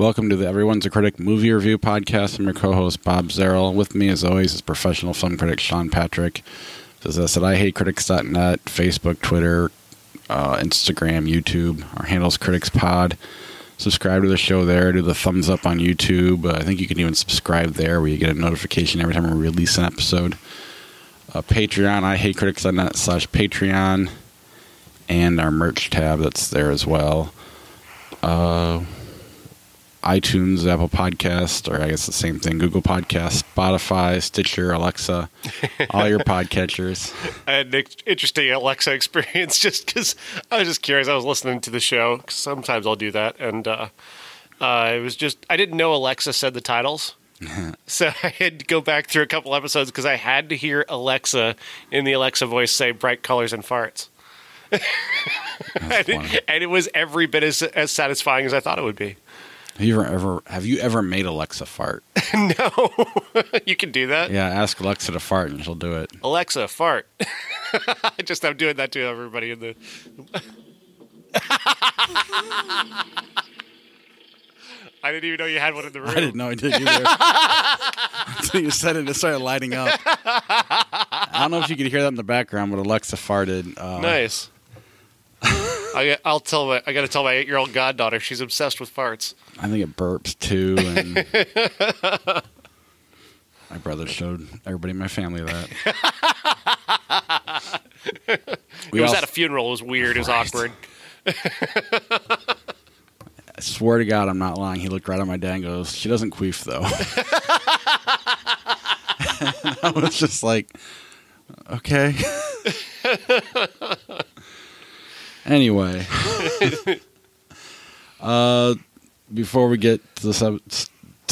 Welcome to the Everyone's a Critic movie review podcast. I'm your co-host, Bob Zerrill. With me, as always, is professional film critic Sean Patrick. Visit us at I hate critics.net, Facebook, Twitter, Instagram, YouTube. Our handle's Critics Pod. Subscribe to the show there. Do the thumbs up on YouTube. I think you can even subscribe there where you get a notification every time we release an episode. Patreon, I hate critics.net /Patreon. And our merch tab that's there as well. iTunes, Apple Podcasts, or I guess the same thing, Google Podcasts, Spotify, Stitcher, Alexa, all your podcatchers. I had an interesting Alexa experience just because I was just curious. I was listening to the show because sometimes I'll do that. And it was just, I didn't know Alexa said the titles. So I had to go back through a couple episodes because I had to hear Alexa in the Alexa voice say Bright Colors and Farts. and it was every bit as satisfying as I thought it would be. Have you ever made Alexa fart? No. You can do that? Yeah, ask Alexa to fart and she'll do it. Alexa, fart. I'm doing that to everybody in the... I didn't even know you had one in the room. I didn't know I did either. Until you said it, it started lighting up. I don't know if you could hear that in the background, but Alexa farted. Nice. I got to tell my 8-year-old goddaughter. She's obsessed with farts. I think it burps too. And my brother showed everybody in my family that. It was at a funeral. It was weird. Right. It was awkward. I swear to God, I'm not lying. He looked right at my dad and goes, "She doesn't queef though." I was just like, okay. Anyway, before we get to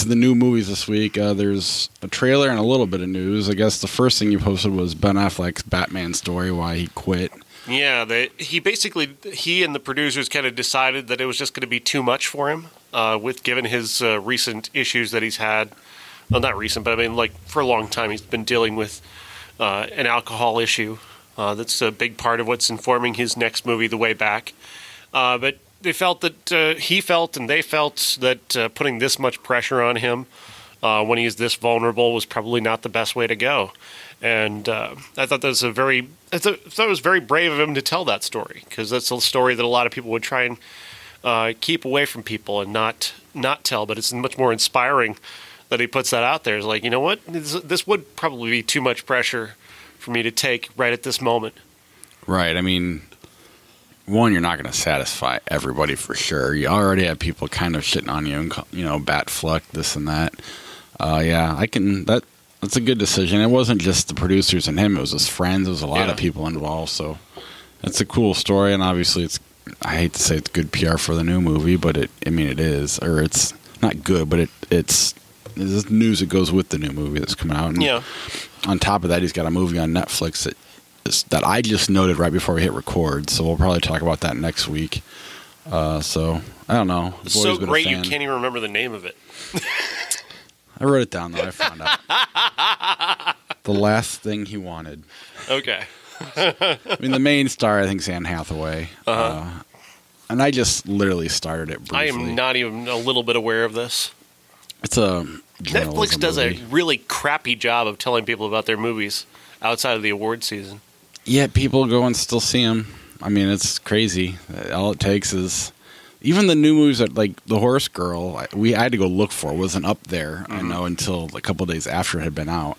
the new movies this week, there's a trailer and a little bit of news. I guess the first thing you posted was Ben Affleck's Batman story, why he quit. Yeah, he and the producers kind of decided that it was just going to be too much for him, given his recent issues that he's had. Well, not recent, but I mean, like for a long time, he's been dealing with an alcohol issue. That's a big part of what's informing his next movie, The Way Back. But they felt that they felt that putting this much pressure on him when he's this vulnerable was probably not the best way to go. And I thought it was very brave of him to tell that story, because that's a story that a lot of people would try and keep away from people and not tell. But it's much more inspiring that he puts that out there. It's like, you know what, this would probably be too much pressure for me to take right at this moment. Right. I mean, one, you're not going to satisfy everybody for sure. You already have people kind of shitting on you and, you know, Batfleck, this and that. That's a good decision. It wasn't just the producers and him. It was his friends. It was a lot of people involved. So that's a cool story. And obviously I hate to say it's good PR for the new movie, but it is, or it's not good, but it's news that goes with the new movie that's coming out. And yeah. On top of that, he's got a movie on Netflix that I just noted right before we hit record, so we'll probably talk about that next week. So, I don't know. It's so great you can't even remember the name of it. I wrote it down, though. I found out. The last thing he wanted. Okay. I mean, the main star, I think, is Anne Hathaway. And I just literally started it briefly. I am not even a little bit aware of this. It's a Netflix does movie. A really crappy job of telling people about their movies outside of the award season. Yeah, people go and still see them. I mean, it's crazy. All it takes is even the new movies that, like The Horse Girl, I had to go look for. It wasn't up there, I know, until a couple of days after it had been out.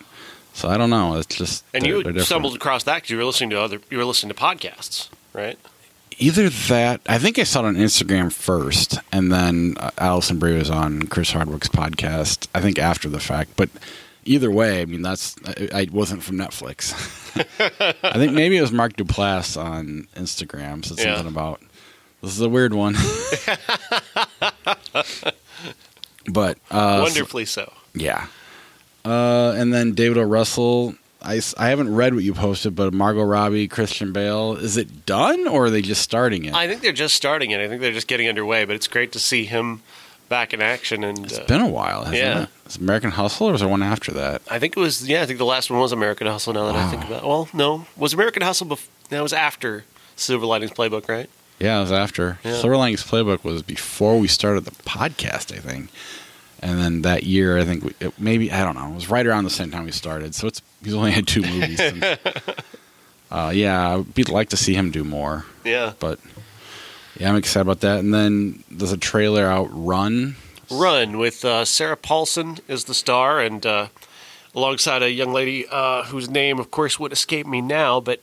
So I don't know. It's just you stumbled across that because you were listening to podcasts, right? Either that, I think I saw it on Instagram first, and then Allison Brie was on Chris Hardwick's podcast, I think after the fact. But either way, I mean, I wasn't from Netflix. I think maybe it was Mark Duplass on Instagram said something about, this is a weird one. But wonderfully so. Yeah. And then David O. Russell... I haven't read what you posted, but Margot Robbie, Christian Bale, is it done or are they just starting it? I think they're just starting it. I think they're just getting underway, but it's great to see him back in action. And it's been a while, hasn't it? It's American Hustle, or was there one after that? I think it was, I think the last one was American Hustle now that I think about it. Well, no. Was American Hustle before? That was after Silver Linings Playbook, right? Yeah, it was after. Yeah. Silver Linings Playbook was before we started the podcast, I think. And then that year, I think I don't know. It was right around the same time we started. So he's only had 2 movies. Since. Yeah, I would like to see him do more. Yeah. But yeah, I'm excited about that. And then there's a trailer out, Run. Run with Sarah Paulson is the star, and alongside a young lady whose name, of course, would escape me now, but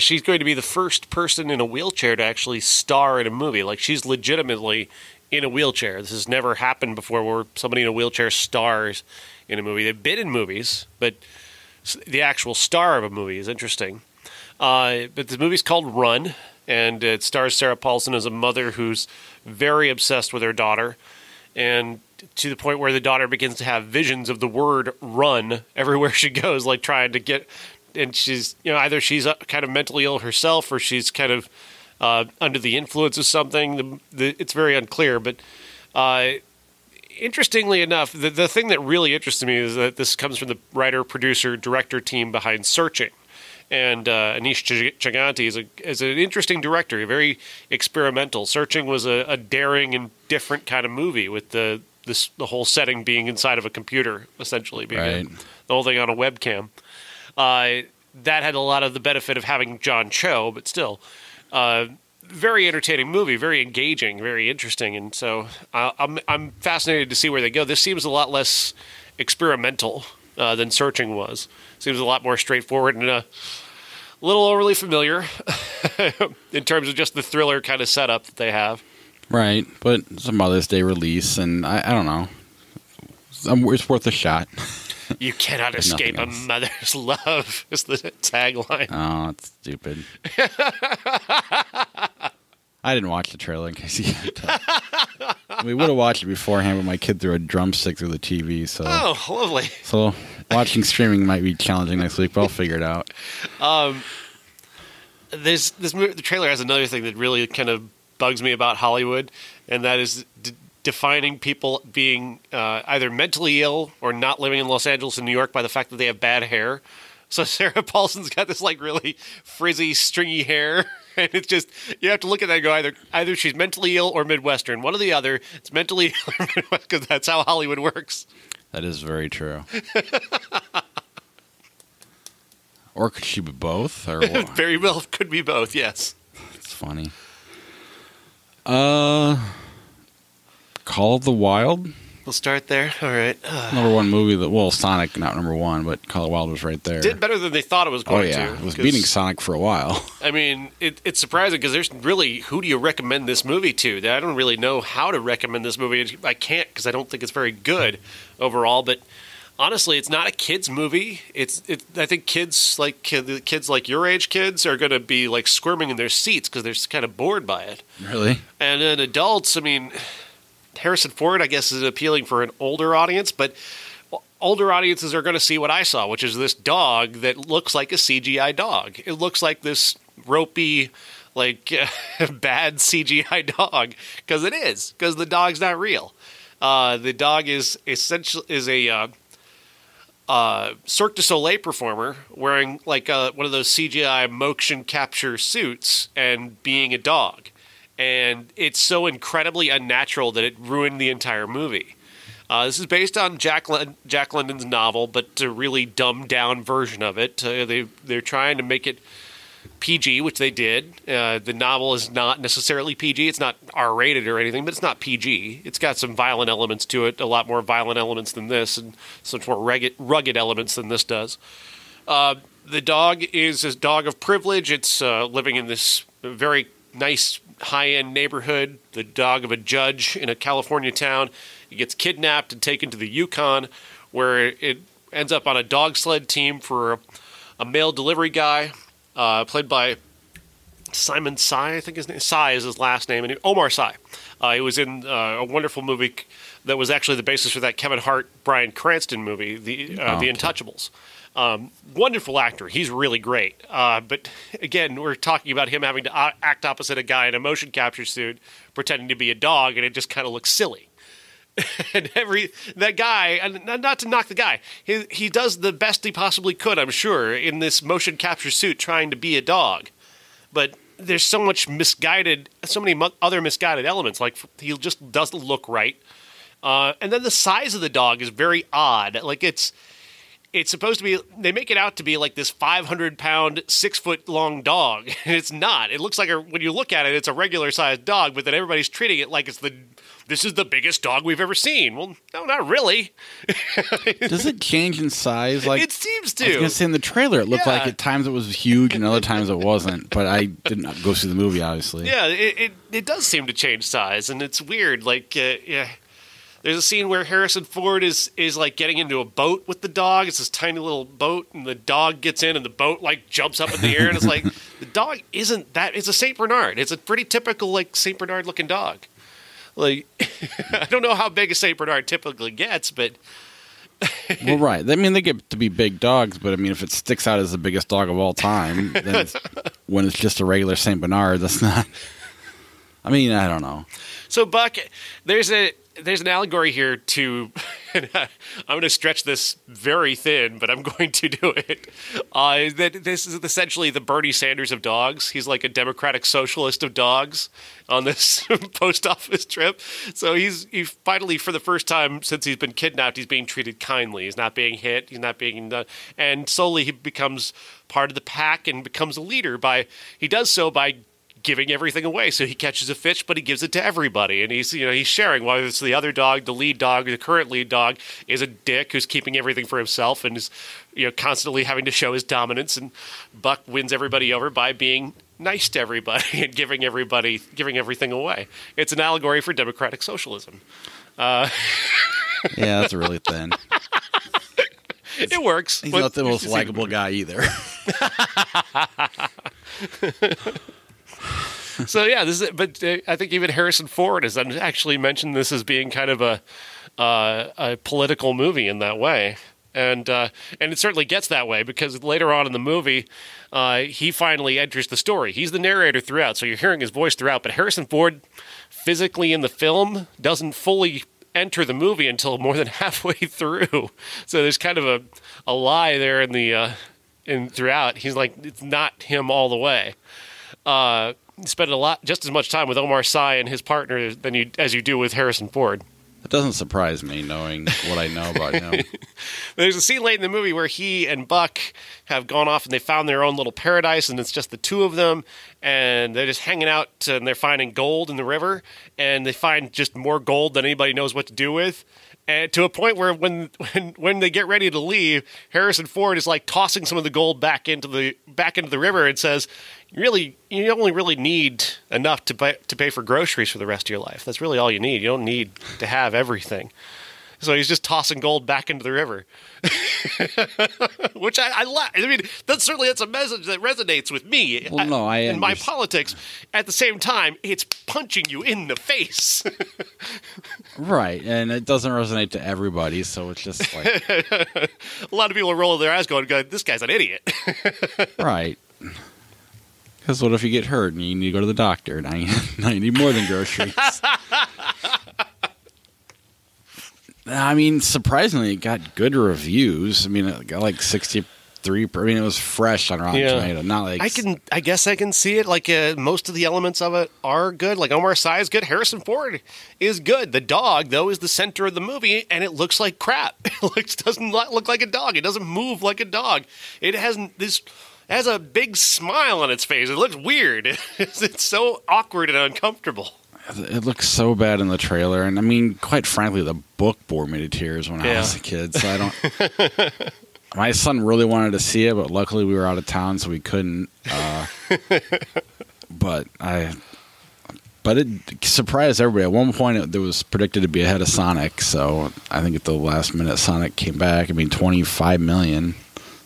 she's going to be the first person in a wheelchair to actually star in a movie. Like, she's legitimately in a wheelchair. This has never happened before where somebody in a wheelchair stars in a movie. They've been in movies, but the actual star of a movie is interesting. But the movie's called Run, and it stars Sarah Paulson as a mother who's very obsessed with her daughter, and to the point where the daughter begins to have visions of the word run everywhere she goes, like trying to get, and she's, you know, either she's kind of mentally ill herself or she's kind of under the influence of something. It's very unclear, but interestingly enough, the thing that really interested me is that this comes from the writer, producer, director team behind Searching. And Anish Chaganti is an interesting director, very experimental. Searching was a daring and different kind of movie, with the whole setting being inside of a computer, essentially, being right. The whole thing on a webcam. That had a lot of the benefit of having John Cho, but still, very entertaining movie, very engaging, very interesting. And so I'm fascinated to see where they go. This seems a lot less experimental than Searching was. Seems a lot more straightforward and a little overly familiar in terms of just the thriller kind of setup that they have. Right, but it's a Mother's Day release, and I don't know. It's worth a shot. You cannot escape a mother's love is the tagline. Oh, it's stupid. I didn't watch the trailer in case you had to. We would have watched it beforehand, but my kid threw a drumstick through the TV. So. Oh, lovely. So watching streaming might be challenging next week, but I'll figure it out. The trailer has another thing that really kind of bugs me about Hollywood, and that is defining people being either mentally ill or not living in Los Angeles and New York by the fact that they have bad hair. So Sarah Paulson's got this like really frizzy, stringy hair. And it's just, you have to look at that and go, either she's mentally ill or Midwestern. One or the other. It's mentally ill or Midwestern, because that's how Hollywood works. That is very true. Or could she be both? Or what? Very well could be both, yes. It's funny. Call of the Wild? We'll start there. All right. #1 movie that, well, Sonic, not #1, but Call of the Wild was right there. Did better than they thought it was going to. Oh, yeah. It was beating Sonic for a while. I mean, it's surprising because there's really, who do you recommend this movie to? I don't really know how to recommend this movie. I can't because I don't think it's very good overall, but honestly, it's not a kids movie. I think kids like your age kids are going to be like squirming in their seats because they're kind of bored by it. Really? And then adults, I mean, Harrison Ford, I guess, is appealing for an older audience, but older audiences are going to see what I saw, which is this dog that looks like a CGI dog. It looks like this ropey, like bad CGI dog, because it is, because the dog's not real. The dog is a Cirque du Soleil performer wearing like one of those CGI motion capture suits and being a dog. And it's so incredibly unnatural that it ruined the entire movie. This is based on Jack London's novel, but a really dumbed-down version of it. They're trying to make it PG, which they did. The novel is not necessarily PG. It's not R-rated or anything, but it's not PG. It's got some violent elements to it, a lot more violent elements than this, and some more rugged elements than this does. The dog is a dog of privilege. It's living in this very nice high-end neighborhood, the dog of a judge in a California town. It gets kidnapped and taken to the Yukon, where it ends up on a dog sled team for a mail delivery guy, played by Simon Sy, I think his name. Sy is his last name, and Omar Sy. He was in a wonderful movie that was actually the basis for that Kevin Hart, Bryan Cranston movie, The Untouchables. Wonderful actor. He's really great. But again, we're talking about him having to act opposite a guy in a motion capture suit, pretending to be a dog, and it just kind of looks silly. And that guy, and not to knock the guy, he does the best he possibly could, I'm sure, in this motion capture suit, trying to be a dog. But there's so much misguided, so many other misguided elements. Like, he just doesn't look right. And then the size of the dog is very odd. Like, it's supposed to be, they make it out to be like this 500-pound, 6-foot-long dog. And it's not. It looks like, when you look at it, it's a regular-sized dog, but then everybody's treating it like it's this is the biggest dog we've ever seen. Well, no, not really. Does it change in size? Like, it seems to. I was going to say in the trailer, it looked like at times it was huge and other times it wasn't, but I didn't go see the movie, obviously. Yeah, it does seem to change size, and it's weird. Like, yeah. There's a scene where Harrison Ford is like getting into a boat with the dog. It's this tiny little boat, and the dog gets in, and the boat like jumps up in the air, and it's like the dog isn't that. It's a Saint Bernard. It's a pretty typical like Saint Bernard looking dog. Like I don't know how big a Saint Bernard typically gets, but well, right. I mean, they get to be big dogs, but I mean, if it sticks out as the biggest dog of all time, then when it's just a regular Saint Bernard, that's not. I mean, I don't know. So Buck, there's an allegory here to – I'm going to stretch this very thin, but I'm going to do it. That this is essentially the Bernie Sanders of dogs. He's like a democratic socialist of dogs on this post office trip. So he finally, for the first time since he's been kidnapped, he's being treated kindly. He's not being hit. He's not being – and slowly he becomes part of the pack and becomes a leader by – he does so by – giving everything away. So he catches a fish, but he gives it to everybody. And he's sharing, whether it's the other dog, the lead dog, the current lead dog is a dick who's keeping everything for himself and is, constantly having to show his dominance. And Buck wins everybody over by being nice to everybody and giving everything away. It's an allegory for democratic socialism. Yeah, that's really thin. It works. He's not the most likable guy either. So yeah, this is. But I think even Harrison Ford has actually mentioned this as being kind of a political movie in that way, and it certainly gets that way because later on in the movie, he finally enters the story. He's the narrator throughout, so you're hearing his voice throughout. But Harrison Ford, physically in the film, doesn't fully enter the movie until more than halfway through. So there's kind of a lie there in the throughout. He's like, it's not him all the way. Spend just as much time with Omar Sy and his partner as you do with Harrison Ford. That doesn't surprise me, knowing what I know about him. There's a scene late in the movie where he and Buck have gone off and they found their own little paradise, and it's just the two of them, and they're just hanging out and they're finding gold in the river, and they find just more gold than anybody knows what to do with. And to a point where when they get ready to leave, Harrison Ford is like tossing some of the gold back into the river and says, "Really, you only really need enough to pay for groceries for the rest of your life. That's really all you need. You don't need to have everything." So he's just tossing gold back into the river, which I like. I mean, that's a message that resonates with me. Well, no, I in my politics. At the same time, it's punching you in the face. Right, and it doesn't resonate to everybody, so it's just like a lot of people are rolling their eyes, going, "This guy's an idiot." Right. Because what if you get hurt and you need to go to the doctor? Now you need more than groceries. I mean, surprisingly, it got good reviews. I mean, it got like 63. I mean, it was fresh on Rotten Tomato. Not like I guess I can see it. Like most of the elements of it are good. Like Omar Sy is good. Harrison Ford is good. The dog, though, is the center of the movie, and it looks like crap. It doesn't look like a dog. It doesn't move like a dog. It hasn't this. It has a big smile on its face. It looks weird. It's so awkward and uncomfortable. It looks so bad in the trailer, and I mean, quite frankly, the book bore me to tears when I was a kid. So I don't. My son really wanted to see it, but luckily we were out of town, so we couldn't. But it surprised everybody. At one point, it was predicted to be ahead of Sonic. So I think at the last minute, Sonic came back. I mean, 25 million.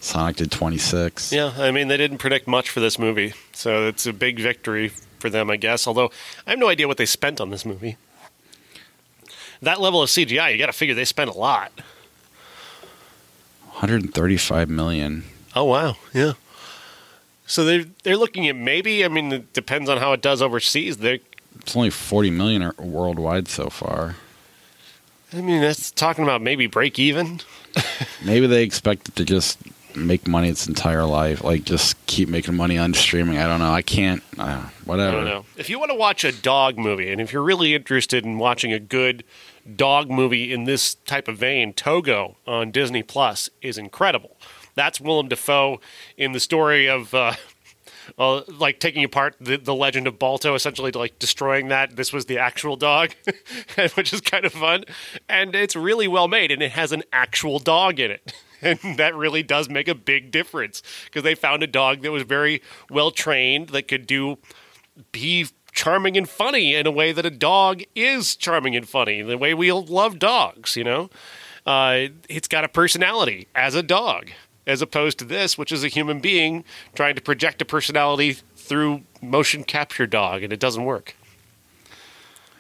Sonic did 26. Yeah, I mean, they didn't predict much for this movie, so it's a big victory for them, I guess. Although I have no idea what they spent on this movie. That level of CGI, you got to figure they spent a lot. 135 million. Oh wow, yeah. So they're looking at maybe. I mean, it depends on how it does overseas. It's only 40 million worldwide so far. I mean, that's talking about maybe break even. Maybe they expect it to just make money its entire life. Like, just keep making money on streaming. I don't know. I can't. Whatever. I don't know. If you want to watch a dog movie, and if you're really interested in watching a good dog movie in this type of vein, Togo on Disney Plus is incredible. That's Willem Dafoe in the story of, like, taking apart the legend of Balto, essentially, to, like, destroying that. This was the actual dog, which is kind of fun. And it's really well made, and it has an actual dog in it. And that really does make a big difference, because they found a dog that was very well trained, that could be charming and funny in a way that a dog is charming and funny, the way we love dogs, you know? It's got a personality as a dog, as opposed to this, which is a human being trying to project a personality through motion capture dog, and it doesn't work.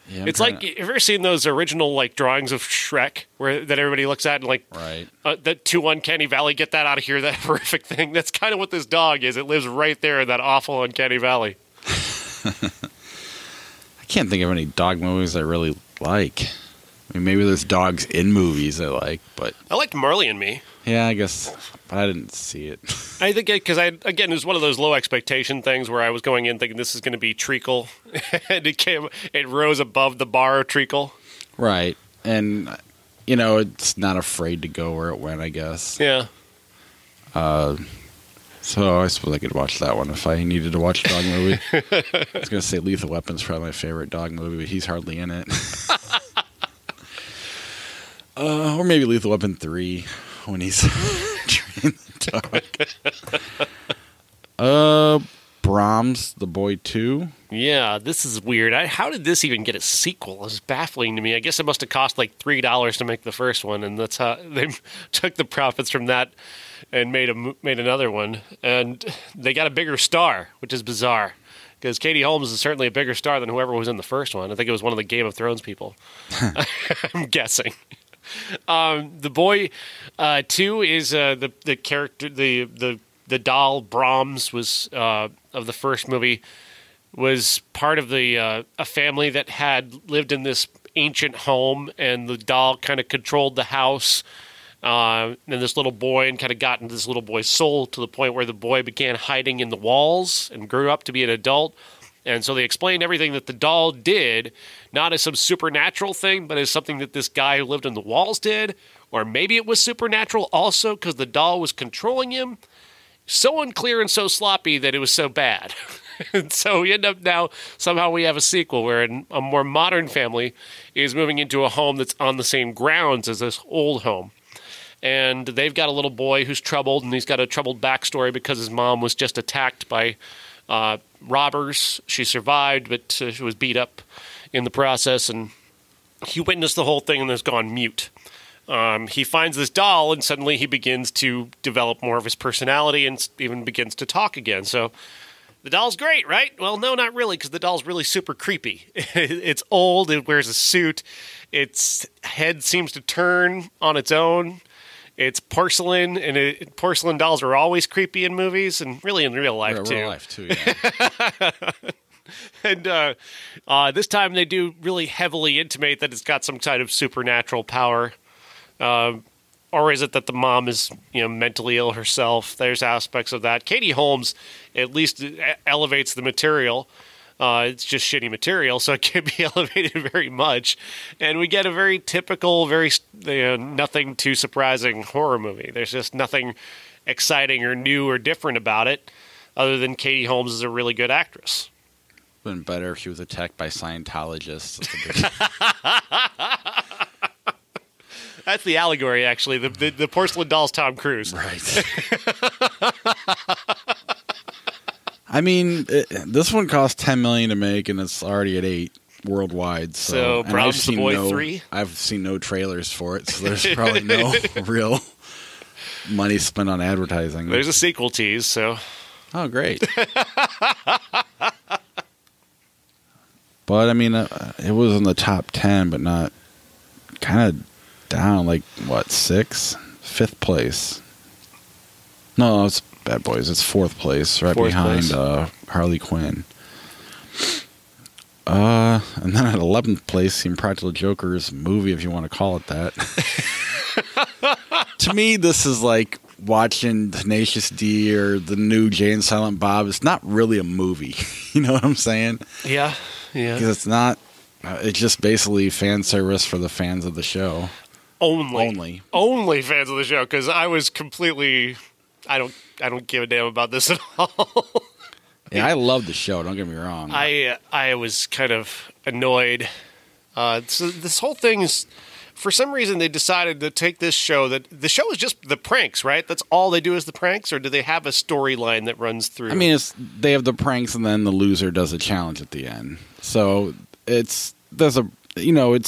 Yeah, it's like, have you ever seen those original, like, drawings of Shrek that everybody looks at and, like, right. That to Uncanny Valley, get that out of here, that horrific thing. That's kind of what this dog is. It lives right there in that awful Uncanny Valley. I can't think of any dog movies I really like. I mean, maybe there's dogs in movies I like, but... I liked Marley and Me. Yeah, I guess, but I didn't see it. I think because again, it was one of those low expectation things where I was going in thinking this is going to be treacle, and it rose above the bar of treacle. Right, and you know, it's not afraid to go where it went, I guess. Yeah. So I suppose I could watch that one if I needed to watch a dog movie. I was going to say Lethal Weapon's probably my favorite dog movie, but he's hardly in it. Or maybe Lethal Weapon 3. When he's training the dog. Brahms, The Boy 2. Yeah, this is weird. How did this even get a sequel? It's baffling to me. I guess it must have cost like $3 to make the first one, and that's how they took the profits from that and made another one. And they got a bigger star, which is bizarre, because Katie Holmes is certainly a bigger star than whoever was in the first one. I think it was one of the Game of Thrones people. I'm guessing. The Boy 2 is the character, the doll Brahms was of the first movie, was part of a family that had lived in this ancient home, and the doll kind of controlled the house and this little boy, and kind of got into this little boy's soul to the point where the boy began hiding in the walls and grew up to be an adult. And so they explained everything that the doll did, not as some supernatural thing, but as something that this guy who lived in the walls did. Or maybe it was supernatural also, because the doll was controlling him. So unclear and so sloppy that it was so bad. And so we end up now, somehow we have a sequel where a more modern family is moving into a home that's on the same grounds as this old home. And they've got a little boy who's troubled, and he's got a troubled backstory because his mom was just attacked by... robbers. She survived, but she was beat up in the process, and he witnessed the whole thing and has gone mute. He finds this doll, and suddenly he begins to develop more of his personality and even begins to talk again. So the doll's great, right? Well, no, not really, because the doll's really super creepy. It's old, it wears a suit, its head seems to turn on its own. It's porcelain, and porcelain dolls are always creepy in movies, and really in real life, too. Real life, too, yeah. And this time they do really heavily intimate that it's got some kind of supernatural power. Or is it that the mom is, you know, mentally ill herself? There's aspects of that. Katie Holmes at least elevates the material. It's just shitty material, so it can't be elevated very much. And we get a very typical, very nothing too surprising horror movie. There's just nothing exciting or new or different about it, other than Katie Holmes is a really good actress. It would have been better if she was attacked by Scientologists. That's the allegory, actually. The porcelain doll's Tom Cruise. Right. I mean, this one cost $10 million to make, and it's already at $8 million worldwide. So Brahms the Boy 3? I've seen no trailers for it, so there's probably no real money spent on advertising. There's a sequel tease, so... Oh, great. But, I mean, it was in the top 10, but not... Kind of down, like, what, 6th? 5th place. No, it's... Bad Boys. It's 4th place, right behind Harley Quinn. And then at 11th place, the Impractical Jokers movie, if you want to call it that. To me, this is like watching Tenacious D or the new Jay and Silent Bob, it's not really a movie. You know what I'm saying? Yeah, yeah. Because it's not. It's just basically fan service for the fans of the show. Only fans of the show. Because I was completely. I don't give a damn about this at all. Yeah, I love the show. Don't get me wrong. I was kind of annoyed. So this whole thing is. For some reason, they decided to take this show that the show is just the pranks, right? That's all they do is the pranks, or do they have a storyline that runs through? I mean, they have the pranks, and then the loser does a challenge at the end. So they have 2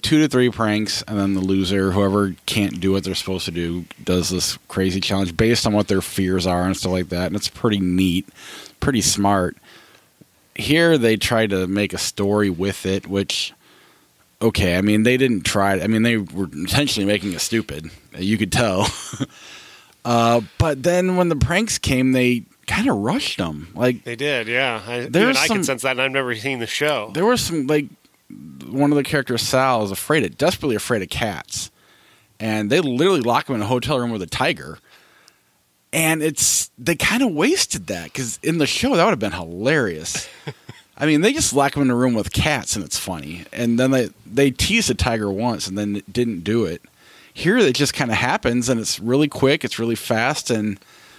to 3 pranks, and then the loser, whoever can't do what they're supposed to do, does this crazy challenge based on what their fears are and stuff like that. And it's pretty neat, pretty smart. Here, they try to make a story with it, which. Okay, I mean, they didn't try. I mean, they were intentionally making it stupid. You could tell. But then when the pranks came, they kind of rushed them. Like they did, yeah. I can sense that, and I've never seen the show. There was some, like, one of the characters, Sal, is desperately afraid of cats. And they literally lock him in a hotel room with a tiger. And they kind of wasted that, because in the show, that would have been hilarious. I mean, they just lock him in a room with cats, and it's funny. And then they tease the tiger once, and then didn't do it. Here, it just kind of happens, and it's really quick. It's really fast, and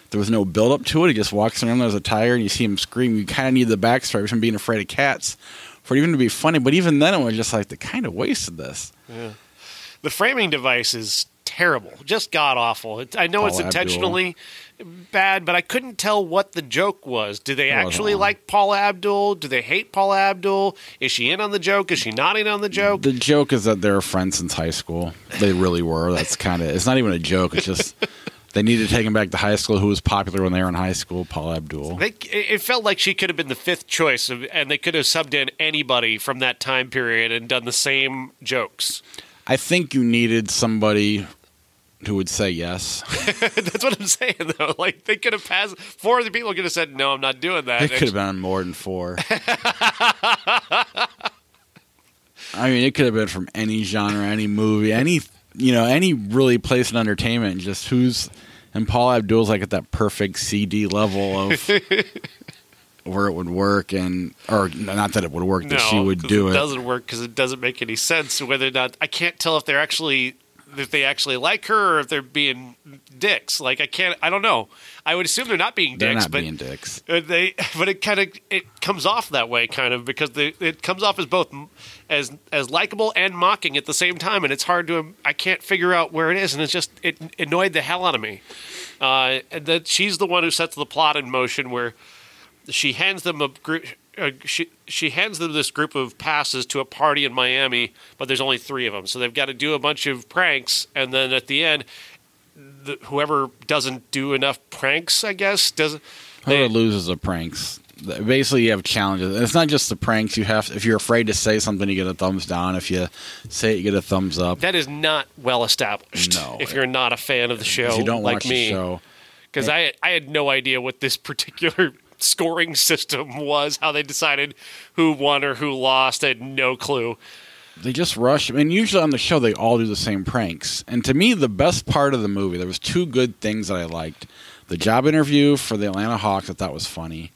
there was no build-up to it. He just walks in the room, there's a tiger, and you see him scream. You kind of need the backstory from being afraid of cats for it even to be funny. But even then, it was just like, they kind of wasted this. Yeah. The framing device is terrible, just god-awful. I know it's intentionally... bad, but I couldn't tell what the joke was. Do they actually like Paula Abdul? Do they hate Paula Abdul? Is she in on the joke? Is she not in on the joke? The joke is that they're friends since high school. They really were. That's kind of, it's not even a joke. It's just they needed to take him back to high school. Who was popular when they were in high school? Paula Abdul. It felt like she could have been the 5th choice, and they could have subbed in anybody from that time period and done the same jokes. I think you needed somebody... who would say yes. That's what I'm saying, though. Like, they could have passed. 4 other people could have said, no, I'm not doing that. It could have been more than 4. I mean, it could have been from any genre, any movie, any really place in entertainment. Just who's... And Paula Abdul's, like, at that perfect CD level of where it would work. Or not that it would work, that she would do it. It doesn't work because it doesn't make any sense whether or not... I can't tell if they're actually... if they actually like her or if they're being dicks. Like, I don't know. I would assume they're not being dicks. But it kind of, it comes off that way kind of, because it comes off as both as likable and mocking at the same time. And it's hard to, I can't figure out where it is. And it's just, it annoyed the hell out of me. And that she's the one who sets the plot in motion where she hands them a group. She hands them this group of passes to a party in Miami, but there's only 3 of them. So they've got to do a bunch of pranks, and then at the end, whoever doesn't do enough pranks, I guess, doesn't. Whoever loses the pranks. Basically, you have challenges. And it's not just the pranks. You have, if you're afraid to say something, you get a thumbs down. If you say it, you get a thumbs up. That is not well established. No, if you're not a fan of the show, if you don't like watch me, the show, because I had no idea what this particular. Scoring system was, how they decided who won or who lost. I had no clue. They just rush. I mean, usually on the show, they all do the same pranks. And to me, the best part of the movie, there was 2 good things that I liked. The job interview for the Atlanta Hawks, I thought was funny.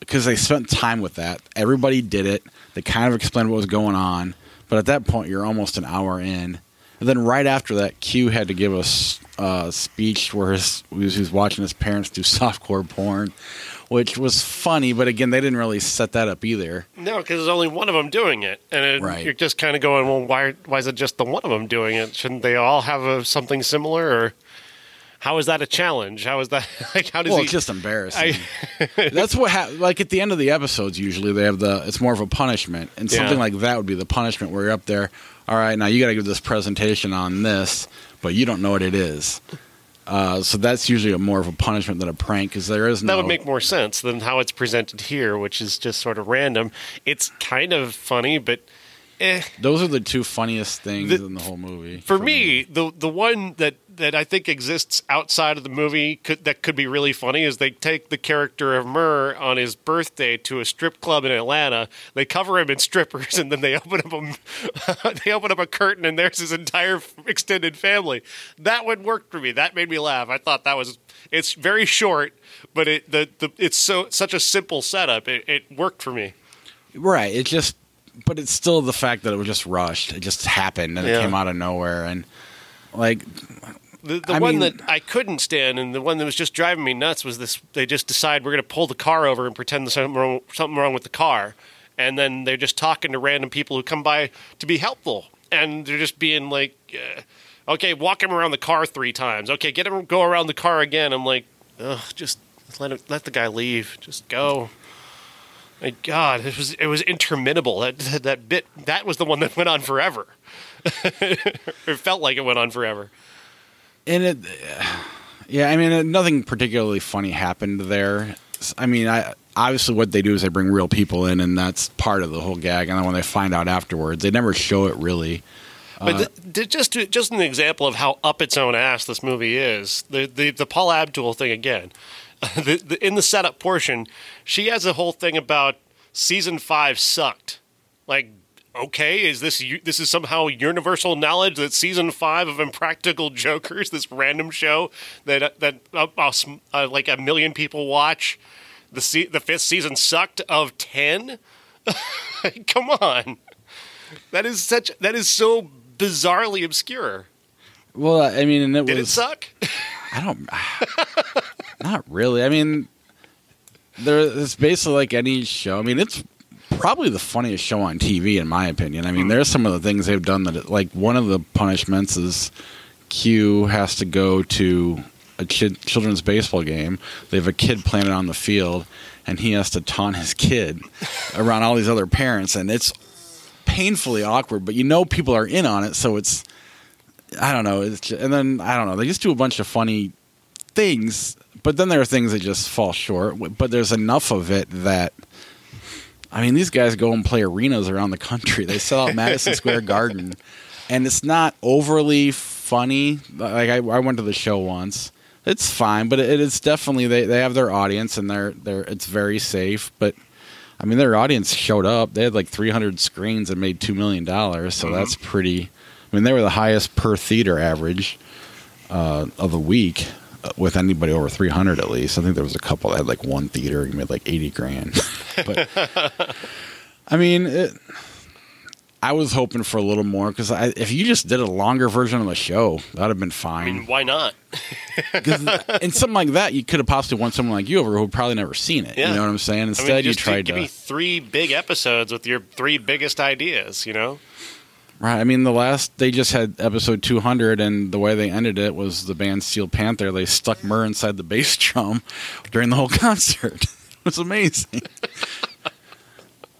Because they spent time with that. Everybody did it. They kind of explained what was going on. But at that point, you're almost an hour in. And then right after that, Q had to give us a speech where he was watching his parents do softcore porn, which was funny. But again, they didn't really set that up either. No, because there's only one of them doing it. And you're just kind of going, well, why is it just the one of them doing it? Shouldn't they all have something similar? Or how is that a challenge? How is that? Like, how does it's just embarrassing. That's what like at the end of the episodes, usually they have it's more of a punishment. And something like that would be the punishment where you're up there. All right, now you got to give this presentation on this, but you don't know what it is. So that's usually more of a punishment than a prank, because there is no... That would make more sense than how it's presented here, which is just sort of random. It's kind of funny, but eh. Those are the two funniest things in the whole movie. For me, the one that I think exists outside of the movie that could be really funny is they take the character of Murr on his birthday to a strip club in Atlanta. They cover him in strippers, and then they open up a curtain, and there's his entire extended family. That one worked for me. That made me laugh. I thought that was it's very short, but it's such a simple setup. It worked for me. Right. It just, but it's still the fact that it was just rushed. It just happened, and it came out of nowhere, and like. The one that I couldn't stand and the one that was just driving me nuts was this. They just decide we're going to pull the car over and pretend there's something wrong with the car. And then they're just talking to random people who come by to be helpful. And they're just being like, okay, walk him around the car 3 times. Okay, get him, go around the car again. I'm like, ugh, just let the guy leave. Just go. My God, it was interminable. That bit, that was the one that went on forever. It felt like it went on forever. And nothing particularly funny happened there. I mean, obviously what they do is they bring real people in, and that's part of the whole gag. And then when they find out afterwards, they never show it really. But just an example of how up its own ass this movie is. The Paula Abdul thing again. In the setup portion, she has a whole thing about season 5 sucked. Like. Okay, is this somehow universal knowledge that season 5 of Impractical Jokers, this random show that like 1 million people watch, the 5th season sucked of 10? Come on, that is so bizarrely obscure. Well, I mean, and it did it suck? I don't, not really. I mean, it's basically like any show. I mean, it's. Probably the funniest show on TV, in my opinion. I mean, there's some of the things they've done that, like, one of the punishments is Q has to go to a children's baseball game. They have a kid planted on the field, and he has to taunt his kid around all these other parents, and it's painfully awkward, but you know people are in on it, so it's, I don't know. It's just, and then, I don't know, they just do a bunch of funny things, but then there are things that just fall short, but there's enough of it that... I mean, these guys go and play arenas around the country. They sell out Madison Square Garden, and it's not overly funny. Like I went to the show once; it's fine, but it is definitely they have their audience, and it's very safe. But I mean, their audience showed up. They had like 300 screens and made $2 million, so that's pretty. I mean, they were the highest per theater average of the week. With anybody over 300, at least. I think there was a couple that had like one theater and made like 80 grand. But I mean, I was hoping for a little more because if you just did a longer version of the show, that'd have been fine. I mean, why not? And something like that, you could have possibly won someone like you over who'd probably never seen it. Yeah. You know what I'm saying? Instead, you tried to give me 3 big episodes with your 3 biggest ideas. You know. Right. I mean, they just had episode 200, and the way they ended it was the band Steel Panther. They stuck Murr inside the bass drum during the whole concert. It was amazing.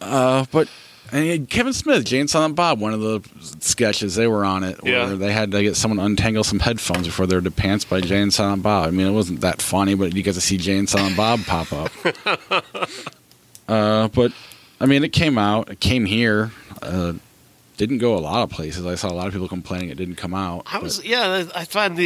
And Kevin Smith, Jay and Silent Bob, one of the sketches, they were on it where they had to get someone to untangle some headphones before they were to Pants by Jay and Silent Bob. I mean, it wasn't that funny, but you get to see Jay and Silent Bob pop up. But, I mean, it came out. It came here. Didn't go a lot of places. I saw a lot of people complaining it didn't come out. I find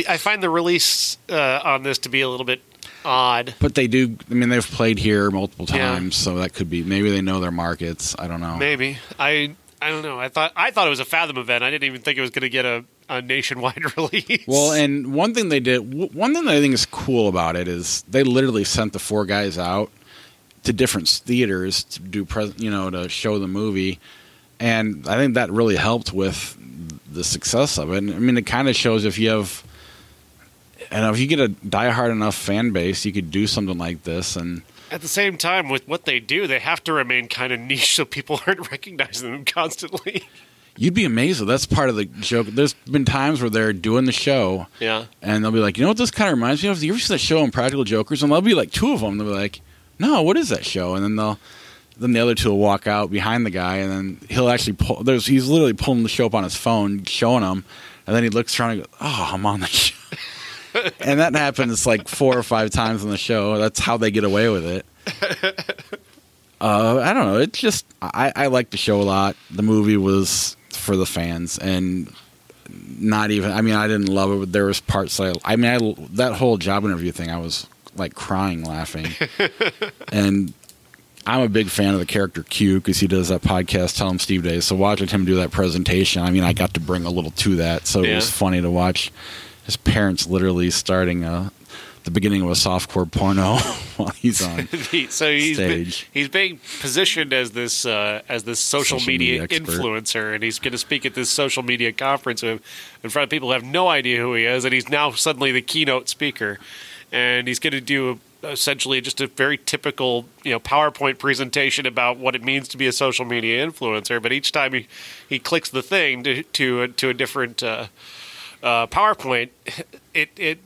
the release on this to be a little bit odd. But they do. I mean, they've played here multiple times, so that could be. Maybe they know their markets. I don't know. Maybe I don't know. I thought it was a Fathom event. I didn't even think it was going to get a nationwide release. Well, and one thing they did. One thing that I think is cool about it is they literally sent the 4 guys out to different theaters to do to show the movie. And I think that really helped with the success of it. And, I mean, it kind of shows if you get a diehard enough fan base, you could do something like this. And at the same time, with what they do, they have to remain kind of niche so people aren't recognizing them constantly. You'd be amazed. That's part of the joke. There's been times where they're doing the show, and they'll be like, you know what this kind of reminds me of? Have you ever seen that show Impractical Jokers? And there'll be like 2 of them. They'll be like, no, what is that show? And then they'll... Then the other 2 will walk out behind the guy, and then he'll actually pull. He's literally pulling the show up on his phone, showing him, and then he looks around and goes, "Oh, I'm on the show." And that happens like 4 or 5 times on the show. That's how they get away with it. I don't know. It's just I like the show a lot. The movie was for the fans, and not even. I mean, I didn't love it, but there was parts that that whole job interview thing, I was like crying, laughing, and I'm a big fan of the character Q because he does that podcast, Tell Him Steve Days. So watching him do that presentation, I mean, I got to bring a little to that. So yeah. It was funny to watch his parents literally starting the beginning of a softcore porno while he's on stage. He's being positioned as this social media influencer, and he's going to speak at this social media conference in front of people who have no idea who he is, and he's now suddenly the keynote speaker, and he's going to do essentially just a very typical, PowerPoint presentation about what it means to be a social media influencer. But each time he clicks the thing to a different PowerPoint, it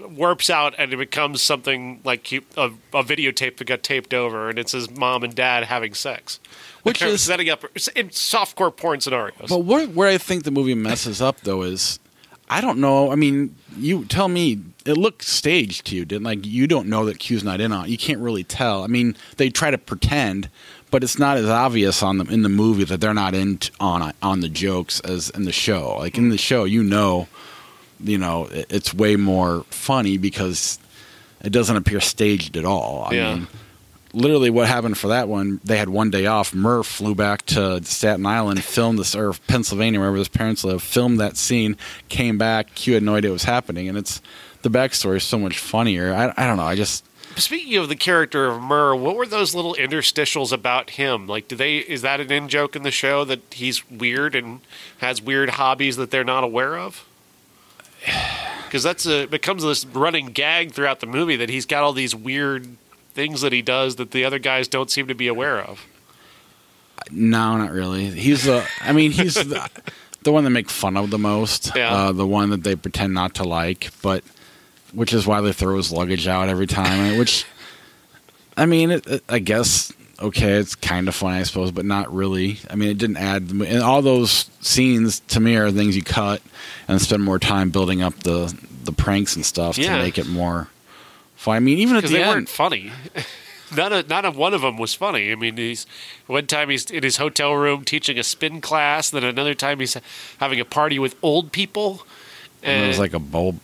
warps out and it becomes something like a videotape that got taped over, and it's his mom and dad having sex, which is setting up in softcore porn scenarios. But where I think the movie messes up though is, I don't know. I mean, you tell me. It looked staged to you, didn't it? Like, you don't know that Q's not in on it. You can't really tell. I mean, they try to pretend, but it's not as obvious on them in the movie that they're not in on the jokes as in the show. Like in the show, it's way more funny because it doesn't appear staged at all. I mean, literally, what happened for that one? They had one day off. Murph flew back to Staten Island, filmed this, or Pennsylvania, wherever his parents live, filmed that scene, came back. Q had no idea what was happening, and it's. The backstory is so much funnier. I don't know. I just speaking of the character of Murr, what were those little interstitials about him? Like, is that an in joke in the show that he's weird and has weird hobbies that they're not aware of? Because it becomes this running gag throughout the movie that he's got all these weird things that he does that the other guys don't seem to be aware of. No, not really. He's the one they make fun of the most. Yeah. The one that they pretend not to like, but. Which is why they throw his luggage out every time. Which, I mean, I guess, okay, it's kind of funny, I suppose, but not really. I mean, it didn't add. And all those scenes, to me, are things you cut and spend more time building up the pranks and stuff to make it more fun. I mean, even at the end. Because they weren't funny. Not one of them was funny. I mean, one time he's in his hotel room teaching a spin class, then another time he's having a party with old people. And it was like a bubble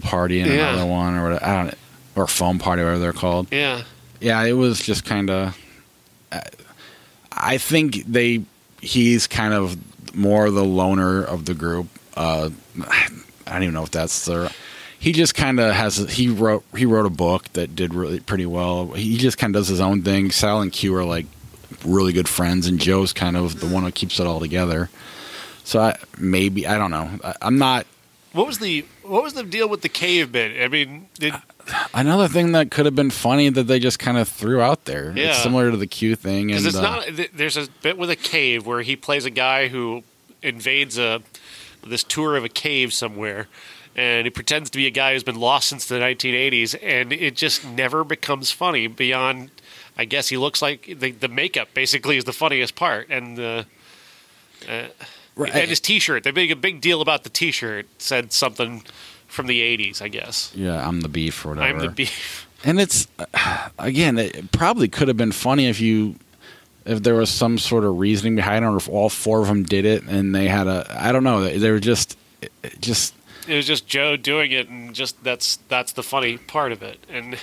party and another one, or whatever, I don't know, or foam party, whatever they're called. Yeah, it was just kind of. I think he's kind of more the loner of the group. I don't even know if that's the. He just kind of has. He wrote a book that did really pretty well. He just kind of does his own thing. Sal and Q are like really good friends, and Joe's kind of the one who keeps it all together. So I don't know. I'm not. What was the deal with the cave bit? I mean, another thing that could have been funny that they just kind of threw out there. Yeah. It's similar to the Q thing. Because there's a bit with a cave where he plays a guy who invades this tour of a cave somewhere, and he pretends to be a guy who's been lost since the 1980s, and it just never becomes funny beyond, I guess he looks like the makeup basically is the funniest part, and Right. And his T-shirt. They made a big deal about the T-shirt. Said something from the 80s, I guess. Yeah, I'm the beef or whatever. I'm the beef. And it's, again, it probably could have been funny if there was some sort of reasoning behind it, or if all four of them did it and they had I don't know. They were just. It was just Joe doing it, and just that's the funny part of it. And.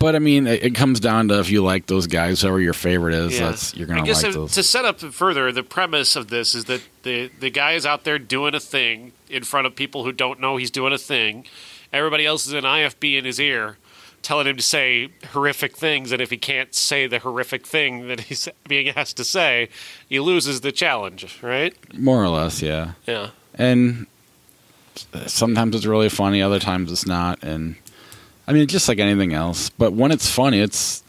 But I mean, it comes down to if you like those guys, whoever your favorite is, you're gonna like those. To set up further, the premise of this is that the guy is out there doing a thing in front of people who don't know he's doing a thing. Everybody else is an IFB in his ear, telling him to say horrific things, and if he can't say the horrific thing that he's being asked to say, he loses the challenge, right? More or less, yeah. Yeah. And sometimes it's really funny, other times it's not, and. I mean, just like anything else. But when it's funny, it's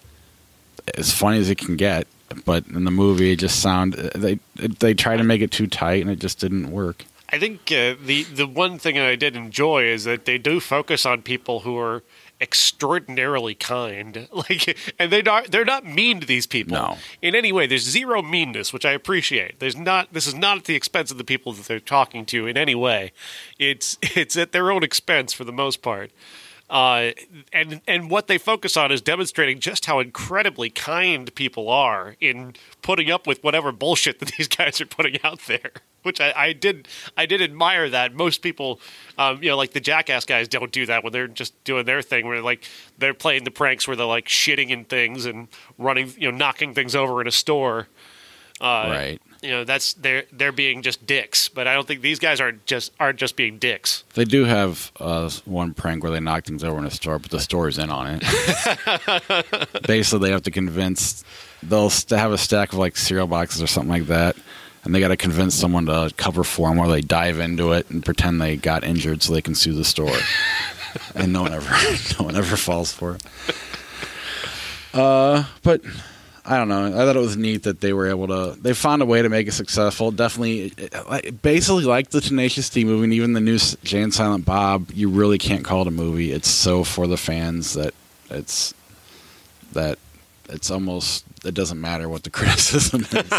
as funny as it can get. But in the movie, it just they try to make it too tight, and it just didn't work. I think the one thing that I did enjoy is that they do focus on people who are extraordinarily kind, and they're not mean to these people. No. In any way. There's zero meanness, which I appreciate. This is not at the expense of the people that they're talking to in any way. It's at their own expense for the most part. And what they focus on is demonstrating just how incredibly kind people are in putting up with whatever bullshit that these guys are putting out there, which I did admire that. Most people, you know, like the Jackass guys don't do that when they're just doing their thing, where like they're playing the pranks where they're like shitting in things and running, you know, knocking things over in a store. Right. You know, that's they're being just dicks, but I don't think these guys aren't just being dicks. They do have one prank where they knock things over in a store, but the store is in on it. Basically, they have to convince they'll have a stack of like cereal boxes or something like that, and they got to convince someone to cover for them, or they dive into it and pretend they got injured so they can sue the store. And no one ever falls for it. But. I don't know. I thought it was neat that they were able to. They found a way to make it successful. Definitely, basically like the Tenacious D movie, and even the new Jay and Silent Bob. You really can't call it a movie. It's so for the fans that it's almost it doesn't matter what the criticism is.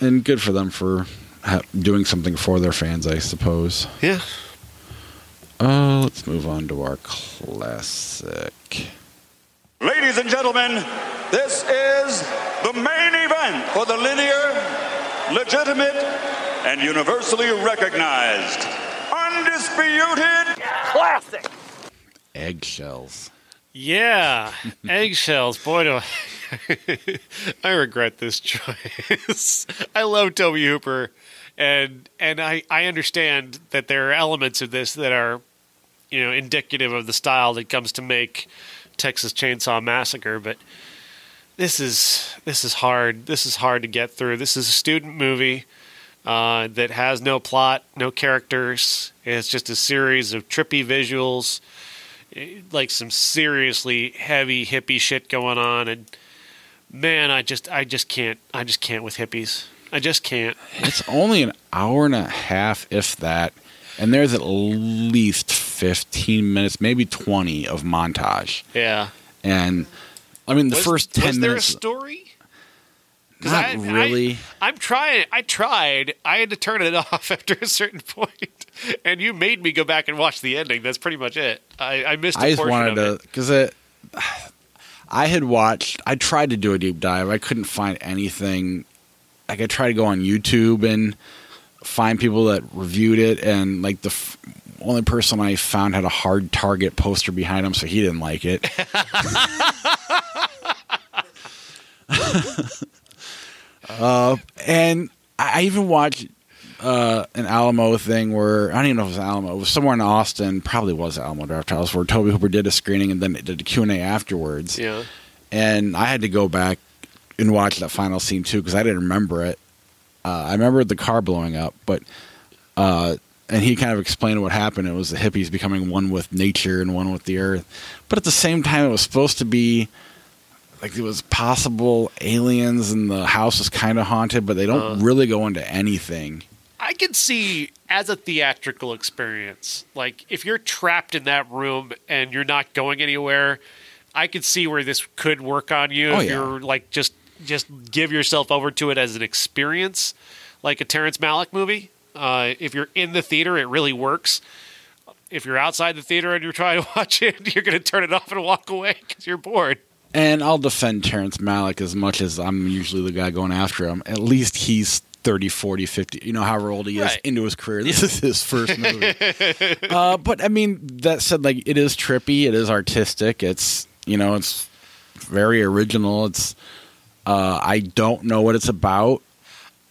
And good for them for doing something for their fans, I suppose. Yeah. Let's move on to our classic. Ladies and gentlemen, this is the main event for the linear, legitimate, and universally recognized, undisputed classic. Eggshells. Yeah, eggshells. Boy, do I regret this choice. I love Tobe Hooper, and I understand that there are elements of this that are, you know, indicative of the style that comes to make Texas Chainsaw Massacre, but this is hard. This is hard to get through. This is a student movie that has no plot, no characters. It's just a series of trippy visuals, like some seriously heavy hippie shit going on. And man, I just can't with hippies. I just can't. It's only an hour and a half, if that, and there's at least 15 minutes, maybe 20 of montage. Yeah. And I mean, the first 10 minutes. Was there a story? Not really. I'm trying. I tried. I had to turn it off after a certain point. And you made me go back and watch the ending. That's pretty much it. I missed a portion of it. I just wanted to, because I had watched, I tried to do a deep dive. I couldn't find anything. Like, I tried to go on YouTube and find people that reviewed it, and like the only person I found had a Hard Target poster behind him, so he didn't like it. And I even watched an Alamo thing where, I don't even know if it was Alamo, it was somewhere in Austin, probably was Alamo Draft House, where Tobe Hooper did a screening and then it did a Q&A afterwards. Yeah. And I had to go back and watch that final scene too, because I didn't remember it. I remember the car blowing up, but and he kind of explained what happened. It was the hippies becoming one with nature and one with the earth. But at the same time, it was supposed to be like it was possible aliens and the house was kind of haunted, but they don't really go into anything. I can see as a theatrical experience, like if you're trapped in that room and you're not going anywhere, I could see where this could work on you. Oh, if you're like just give yourself over to it as an experience, like a Terrence Malick movie. If you're in the theater, it really works. If you're outside the theater and you're trying to watch it, you're going to turn it off and walk away because you're bored. And I'll defend Terrence Malick as much as I'm usually the guy going after him. At least he's 30, 40, 50, you know, however old he is, right, into his career. This is his first movie. But, I mean, that said, like, it is trippy. It is artistic. It's, you know, it's very original. It's... I don't know what it's about,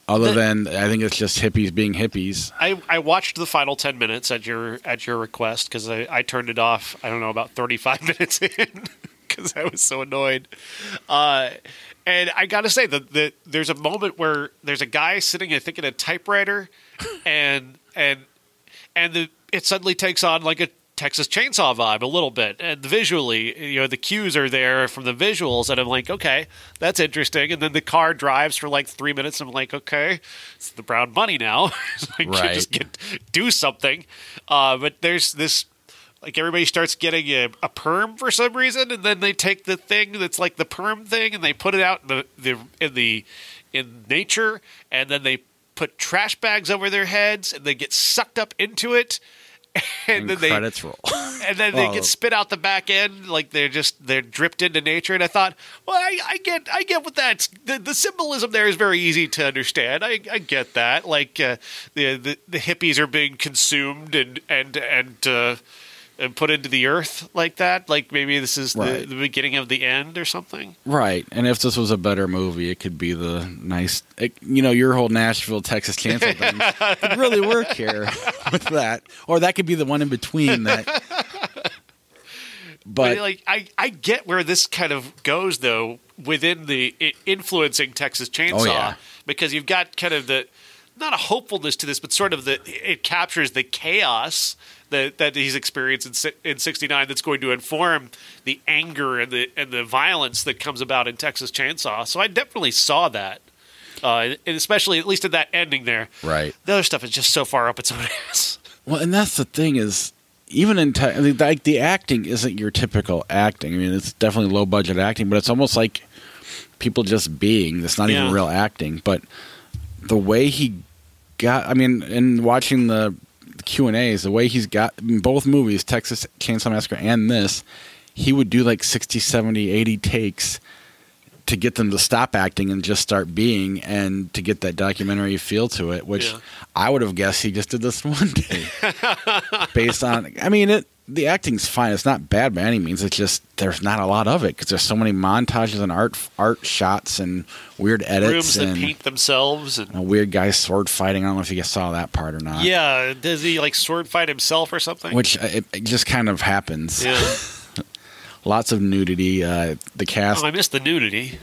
other than I think it's just hippies being hippies. I watched the final 10 minutes at your request, because I turned it off, I don't know, about 35 minutes in, because I was so annoyed. And I got to say that there's a moment where there's a guy sitting, I think, in a typewriter, and it suddenly takes on like a Texas Chainsaw vibe a little bit, and visually, you know, the cues are there from the visuals, and I'm like, okay, that's interesting. And then the car drives for like 3 minutes, and I'm like, okay, it's the Brown Bunny now. Like, right, you just do something. But there's this, like, everybody starts getting a perm for some reason, and then they take the thing that's like the perm thing, and they put it out in the nature, and then they put trash bags over their heads, and they get sucked up into it. And then credits roll. And then they get spit out the back end, like they're dripped into nature. And I thought, well, I get what that's the symbolism there is very easy to understand. I get that. Like the hippies are being consumed and put into the earth like that. Like maybe this is the beginning of the end or something. Right. And if this was a better movie, it could be the nice, you know, your whole Nashville, Texas cancel thing could really work here with that. Or that could be the one in between that. But like, I get where this kind of goes though, within the influencing Texas Chainsaw, because you've got kind of the, not a hopefulness to this, but sort of it captures the chaos that he's experienced in '69 that's going to inform the anger and the violence that comes about in Texas Chainsaw. So I definitely saw that, and especially at least in that ending there. Right. The other stuff is just so far up its own ass. Well, and that's the thing is, even in like the acting isn't your typical acting. I mean, it's definitely low budget acting, but it's almost like people just being. It's not even real acting, but the way he got. I mean, in watching the Q&As, the way he's got in both movies, Texas Chainsaw Massacre and this, he would do like 60, 70, 80 takes to get them to stop acting and just start being and to get that documentary feel to it, which I would have guessed he just did this one day. Based on, I mean, the acting's fine. It's not bad by any means. It's just there's not a lot of it because there's so many montages and art shots and weird edits. Rooms and that paint themselves. And a weird guy sword fighting. I don't know if you guys saw that part or not. Yeah. Does he like sword fight himself or something? Which it just kind of happens. Yeah. Lots of nudity. The cast. Oh, I missed the nudity.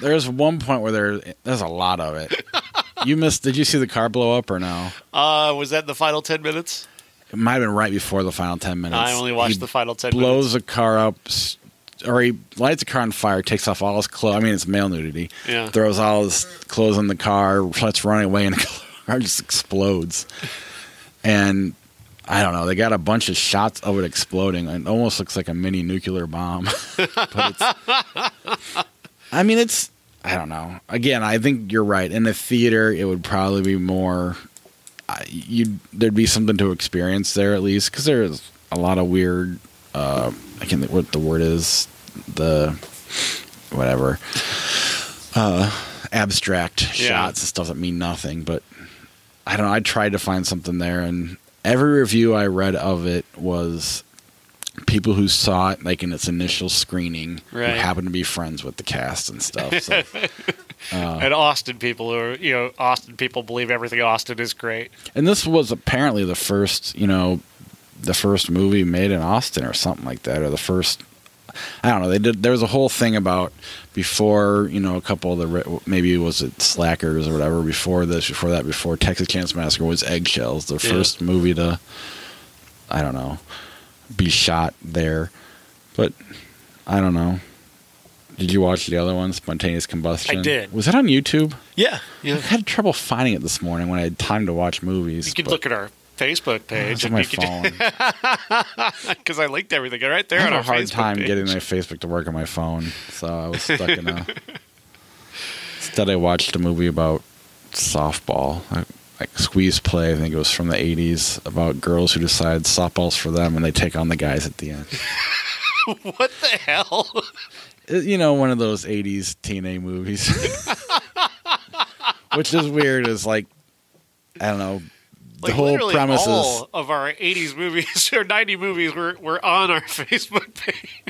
There's one point where there's a lot of it. You missed. Did you see the car blow up or no? Was that in the final 10 minutes? It might have been right before the final 10 minutes. I only watched the final 10 minutes. He blows a car up, or he lights a car on fire, takes off all his clothes. I mean, it's male nudity. Yeah. Throws all his clothes in the car, starts running away, and the car just explodes. And I don't know. They got a bunch of shots of it exploding. It almost looks like a mini nuclear bomb. But it's, I mean, it's, I don't know. Again, I think you're right. In the theater, it would probably be more... there'd be something to experience there at least because there's a lot of weird I can't think what the word is, the whatever abstract shots and stuff that mean nothing. But I don't know, I tried to find something there, and every review I read of it was people who saw it like in its initial screening who happened to be friends with the cast and stuff. So, and Austin people who are, you know, Austin people believe everything Austin is great. And this was apparently the first, you know, the first movie made in Austin or something like that, or the first, I don't know. They did, there was a whole thing about before, you know, a couple of the, maybe was it Slackers or whatever, before this, before that, before Texas Chainsaw Massacre was Eggshells, the first movie to, I don't know, be shot there. But I don't know. Did you watch the other one, Spontaneous Combustion? I did. Was that on YouTube? Yeah. I had trouble finding it this morning when I had time to watch movies. You could look at our Facebook page. On my phone. Because I linked everything right there on our Facebook page. I had a hard time getting my Facebook to work on my phone, so I was stuck in a... Instead, I watched a movie about softball. Like Squeeze Play, I think it was from the 80s, about girls who decide softball's for them and they take on the guys at the end. What the hell? You know, one of those 80s TNA movies. Which is weird. Is like, I don't know, the like whole premise all is... of our 80s movies or 90 movies were on our Facebook page.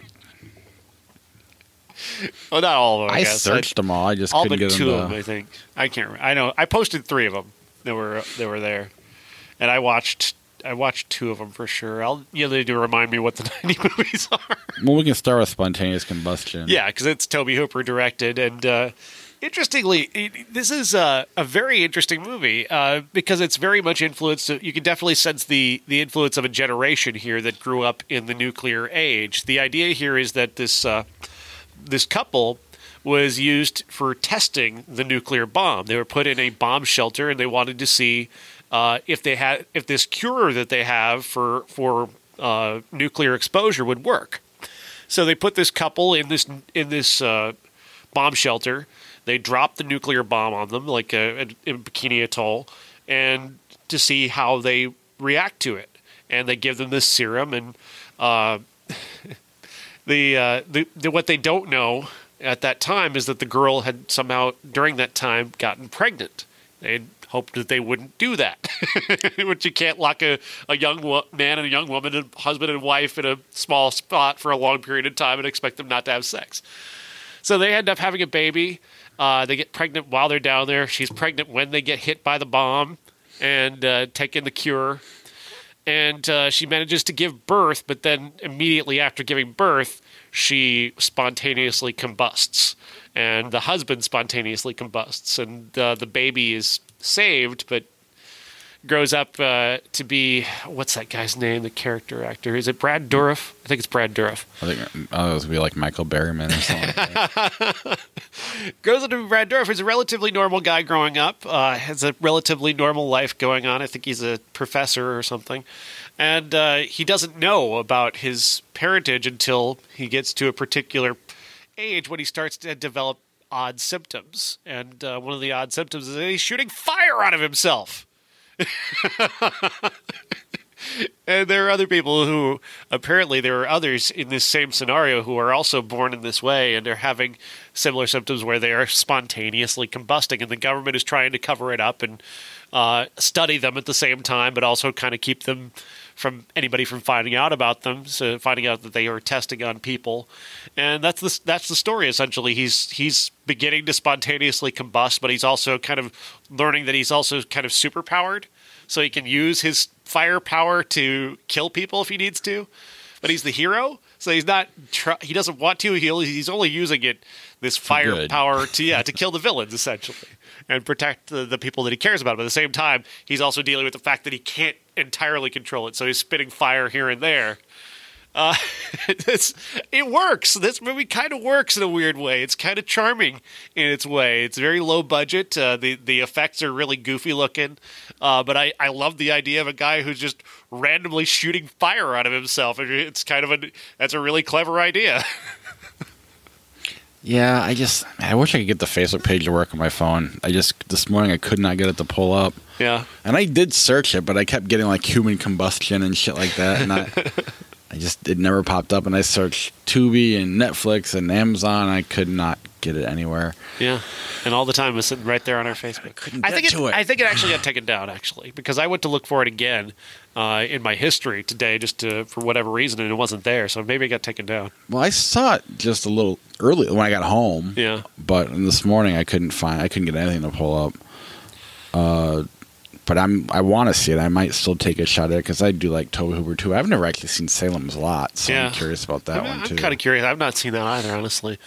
Well, not all of them, I guess. Searched them all. I just couldn't get them. All but two of them, I think. I can't remember. I know. I posted 3 of them that were there. And I watched 2 of them for sure. They do remind me what the 90 movies are. Well, we can start with Spontaneous Combustion. Yeah, because it's Tobe Hooper directed. And interestingly, this is a very interesting movie because it's very much influenced. You can definitely sense the influence of a generation here that grew up in the nuclear age. The idea here is that this couple was used for testing the nuclear bomb. They were put in a bomb shelter, and they wanted to see... if this cure that they have for nuclear exposure would work. So they put this couple in this bomb shelter. They dropped the nuclear bomb on them like in Bikini Atoll, and to see how they react to it. And they give them this serum, and what they don't know at that time is that the girl had somehow during that time gotten pregnant. They hoped that they wouldn't do that, which you can't lock a young man and a young woman and husband and wife in a small spot for a long period of time and expect them not to have sex. So they end up having a baby. They get pregnant while they're down there. She's pregnant when they get hit by the bomb and taking the cure. And she manages to give birth, but then immediately after giving birth, she spontaneously combusts. And the husband spontaneously combusts. And the baby is saved, but grows up to be, what's that guy's name, the character actor? Is it Brad Dourif? I think it's Brad Dourif. I think it was going to be like Michael Berryman or something like that. Grows up to be Brad Dourif. He's a relatively normal guy growing up, has a relatively normal life going on. I think he's a professor or something. And he doesn't know about his parentage until he gets to a particular age when he starts to develop odd symptoms. And one of the odd symptoms is that he's shooting fire out of himself. And there are other people who apparently there are others in this same scenario who are also born in this way and are having similar symptoms where they are spontaneously combusting, and the government is trying to cover it up and study them at the same time, but also kind of keep them from anybody from finding out about them. So finding out that they are testing on people, and that's the story essentially. He's beginning to spontaneously combust, but he's also kind of learning that he's also kind of superpowered, so he can use his firepower to kill people if he needs to. But he's the hero, so he's not. He doesn't want to. He's only using it this firepower to to kill the villains essentially. And protect the people that he cares about. But at the same time, he's also dealing with the fact that he can't entirely control it. So he's spitting fire here and there. It works. This movie kind of works in a weird way. It's kind of charming in its way. It's very low budget. The effects are really goofy looking. But I love the idea of a guy who's just randomly shooting fire out of himself. It's kind of that's a really clever idea. Yeah, I wish I could get the Facebook page to work on my phone. This morning I could not get it to pull up. Yeah. And I did search it, but I kept getting like human combustion and shit like that. And it never popped up. And I searched Tubi and Netflix and Amazon. I could not get it anywhere. Yeah. And all the time it was sitting right there on our Facebook. I think it actually got taken down, actually, because I went to look for it again in my history today for whatever reason, and it wasn't there. So maybe it got taken down. Well, I saw it just a little early when I got home. Yeah. But this morning I couldn't get anything to pull up. But I want to see it. I might still take a shot at it because I do like Tobe Hooper too. I've never actually seen Salem's Lot, so yeah. I'm curious about that one too. I'm kind of curious. I've not seen that either, honestly.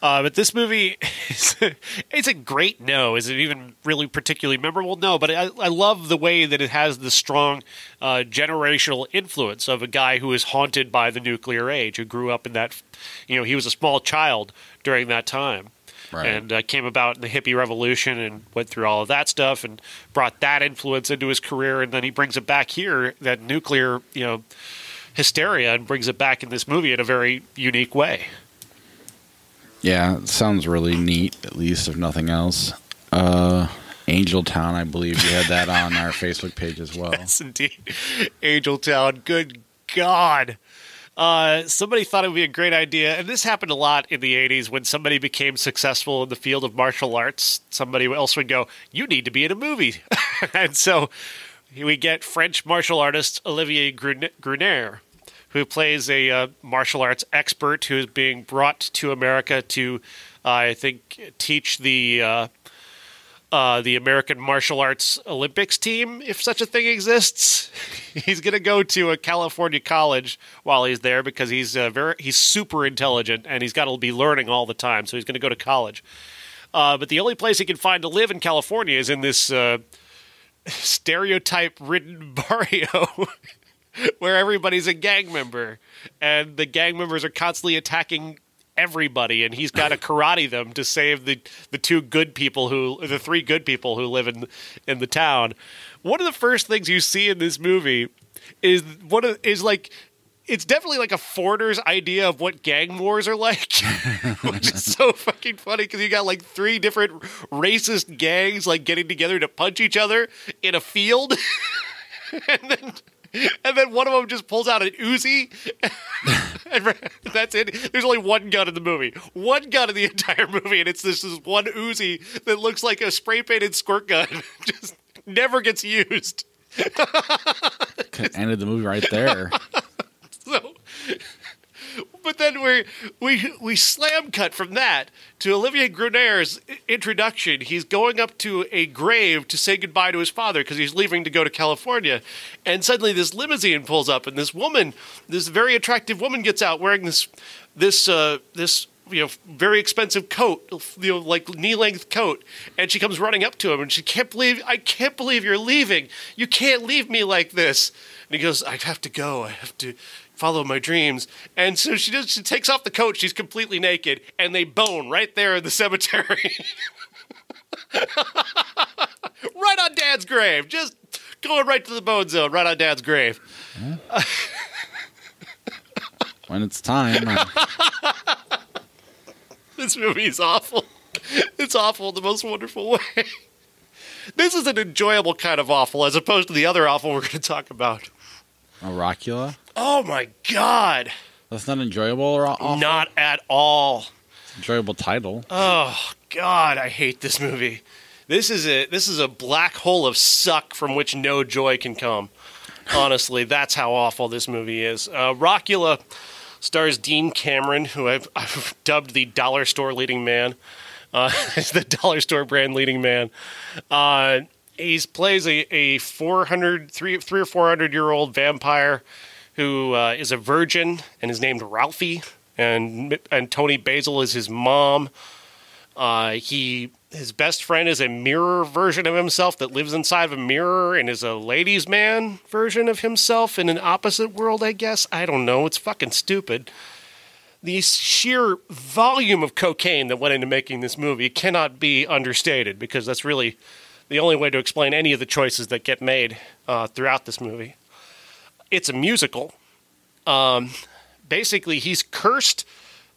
But this movie, it's a great no. Is it even really particularly memorable? No, but I love the way that it has the strong generational influence of a guy who is haunted by the nuclear age, who grew up in that, he was a small child during that time. Right. And came about in the hippie revolution and went through all of that stuff and brought that influence into his career. And then he brings it back here, that nuclear hysteria, and brings it back in this movie in a very unique way. Yeah, it sounds really neat, at least, if nothing else. Angel Town, I believe you had that on our Facebook page as well. Yes, indeed. Angel Town, good God. Somebody thought it would be a great idea, and this happened a lot in the 80s when somebody became successful in the field of martial arts. Somebody else would go, you need to be in a movie. And so we get French martial artist Olivier Gruner, who plays a martial arts expert who is being brought to America to, I think, teach the American Martial Arts Olympics team, if such a thing exists. He's going to go to a California college while he's there because he's super intelligent and he's got to be learning all the time, so he's going to go to college. But the only place he can find to live in California is in this stereotype-ridden barrio where everybody's a gang member. And the gang members are constantly attacking everybody, and he's got to karate them to save the three good people who live in the town. One of the first things you see in this movie is definitely like a foreigner's idea of what gang wars are like, which is so fucking funny because you got like three different racist gangs like getting together to punch each other in a field. And then one of them just pulls out an Uzi. And that's it. There's only one gun in the movie. One gun in the entire movie, and it's this one Uzi that looks like a spray-painted squirt gun. Just never gets used. Could have ended the movie right there. So, but then we slam cut from that to Olivier Gruner's introduction. He's going up to a grave to say goodbye to his father because he's leaving to go to California. And suddenly this limousine pulls up, and this woman, this very attractive woman, gets out wearing this very expensive coat, like knee-length coat, and she comes running up to him, and she I can't believe you're leaving. You can't leave me like this. And he goes, I have to go. I have to follow my dreams. And so she takes off the coat. She's completely naked, and they bone right there in the cemetery. Right on Dad's grave. Just going right to the bone zone, right on Dad's grave. Yeah. When it's time. This movie is awful. It's awful in the most wonderful way. This is an enjoyable kind of awful as opposed to the other awful we're going to talk about. Rockula? Oh, my God. That's not enjoyable or awful? Not at all. Enjoyable title. Oh, God, I hate this movie. This is a black hole of suck from which no joy can come. Honestly, that's how awful this movie is. Rockula stars Dean Cameron, who I've dubbed the dollar store leading man. He's the dollar store brand leading man. He plays a 300- or 400-year-old vampire who is a virgin and is named Ralphie, and Tony Basil is his mom. His best friend is a mirror version of himself that lives inside of a mirror and is a ladies' man version of himself in an opposite world, I guess. I don't know. It's fucking stupid. The sheer volume of cocaine that went into making this movie cannot be understated, because that's really the only way to explain any of the choices that get made throughout this movie. It's a musical. Basically, he's cursed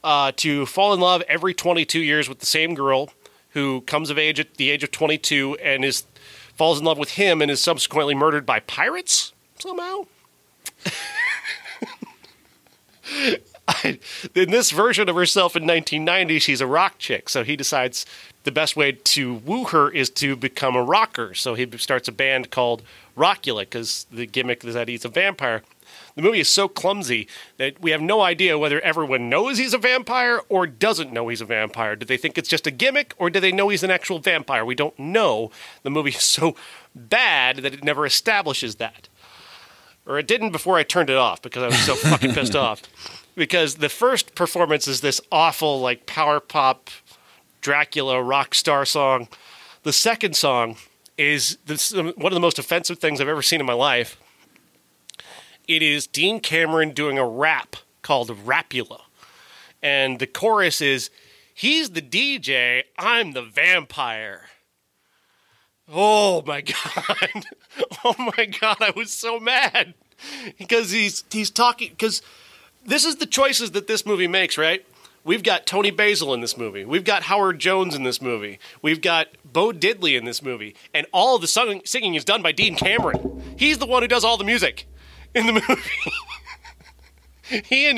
to fall in love every 22 years with the same girl, who comes of age at the age of 22 and falls in love with him and is subsequently murdered by pirates somehow. In this version of herself in 1990, she's a rock chick, so he decides the best way to woo her is to become a rocker. So he starts a band called Rockula, because the gimmick is that he's a vampire. The movie is so clumsy that we have no idea whether everyone knows he's a vampire or doesn't know he's a vampire. Do they think it's just a gimmick, or do they know he's an actual vampire? We don't know. The movie is so bad that it never establishes that. Or it didn't before I turned it off, because I was so fucking pissed off. Because the first performance is this awful, like, power pop, Dracula, rock star song. The second song is one of the most offensive things I've ever seen in my life. It is Dean Cameron doing a rap called Rapula. And the chorus is, he's the DJ, I'm the vampire. Oh, my God. Oh, my God. I was so mad. Because he's talking, because this is the choices that this movie makes, right? We've got Tony Basil in this movie. We've got Howard Jones in this movie. We've got Bo Diddley in this movie. And all of the singing is done by Dean Cameron. He's the one who does all the music in the movie. He and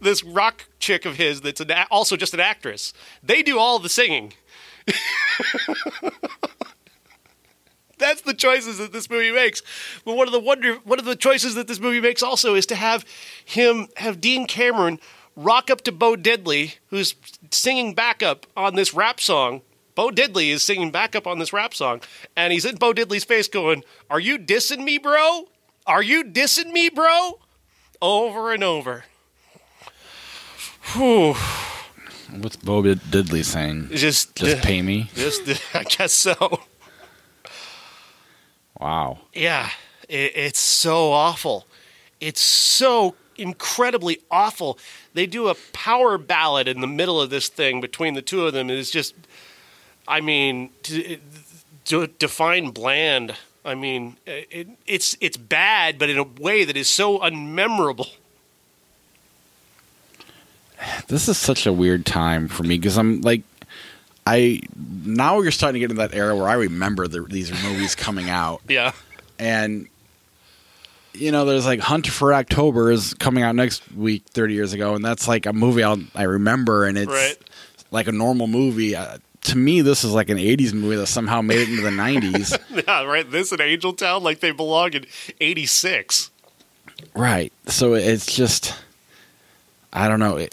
this rock chick of his that's also just an actress, they do all the singing. That's the choices that this movie makes. But one of the choices that this movie makes also is to have Dean Cameron rock up to Bo Diddley, who's singing backup on this rap song. Bo Diddley is singing backup on this rap song, and he's in Bo Diddley's face going, "Are you dissing me, bro? Are you dissing me, bro?" Over and over. Whew. What's Bo Diddley saying? Just pay me? Just, I guess so. Wow. Yeah. It's so awful. It's so incredibly awful. They do a power ballad in the middle of this thing between the two of them. It's just, I mean, to define bland. I mean, it's bad, but in a way that is so unmemorable. This is such a weird time for me, because I'm like, now you're starting to get into that era where I remember these movies coming out. Yeah. And you know, there's like Hunt for October is coming out next week 30 years ago, and that's like a movie I remember, and it's like a normal movie. To me, this is like an 80s movie that somehow made it into the 90s. Yeah, right. This and Angel Town, like they belong in 86. Right. So it's just, I don't know.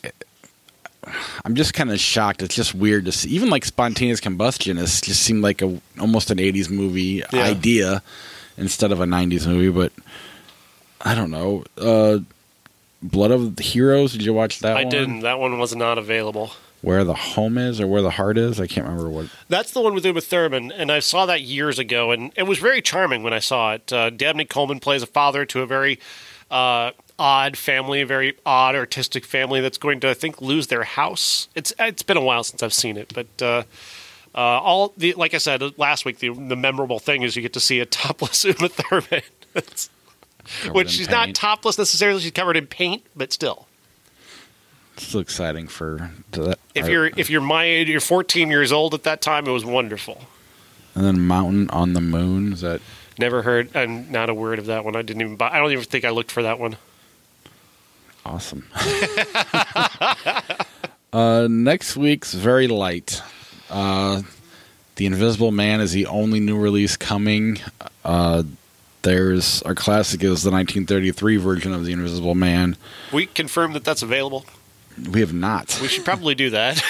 I'm just kind of shocked. It's just weird to see. Even like Spontaneous Combustion is, just seemed like a almost an 80s movie idea instead of a 90s movie. But I don't know. Blood of the Heroes, did you watch that one? I didn't. That one was not available. Where the Home Is or Where the Heart Is? I can't remember what. That's the one with Uma Thurman, and I saw that years ago, and it was very charming when I saw it. Dabney Coleman plays a father to a very odd family, a very odd artistic family that's going to, I think, lose their house. It's been a while since I've seen it, but like I said last week, the memorable thing is you get to see a topless Uma Thurman, which she's not topless necessarily. She's covered in paint, but still. It's so exciting for that. If you're my age, you're 14 years old at that time. It was wonderful. And then Mountain on the Moon, is that? Never heard, and not a word of that one. I didn't even buy. I don't even think I looked for that one. Awesome. Next week's very light. The Invisible Man is the only new release coming. There's our classic is the 1933 version of The Invisible Man. We confirm that that's available. We have not. We should probably do that.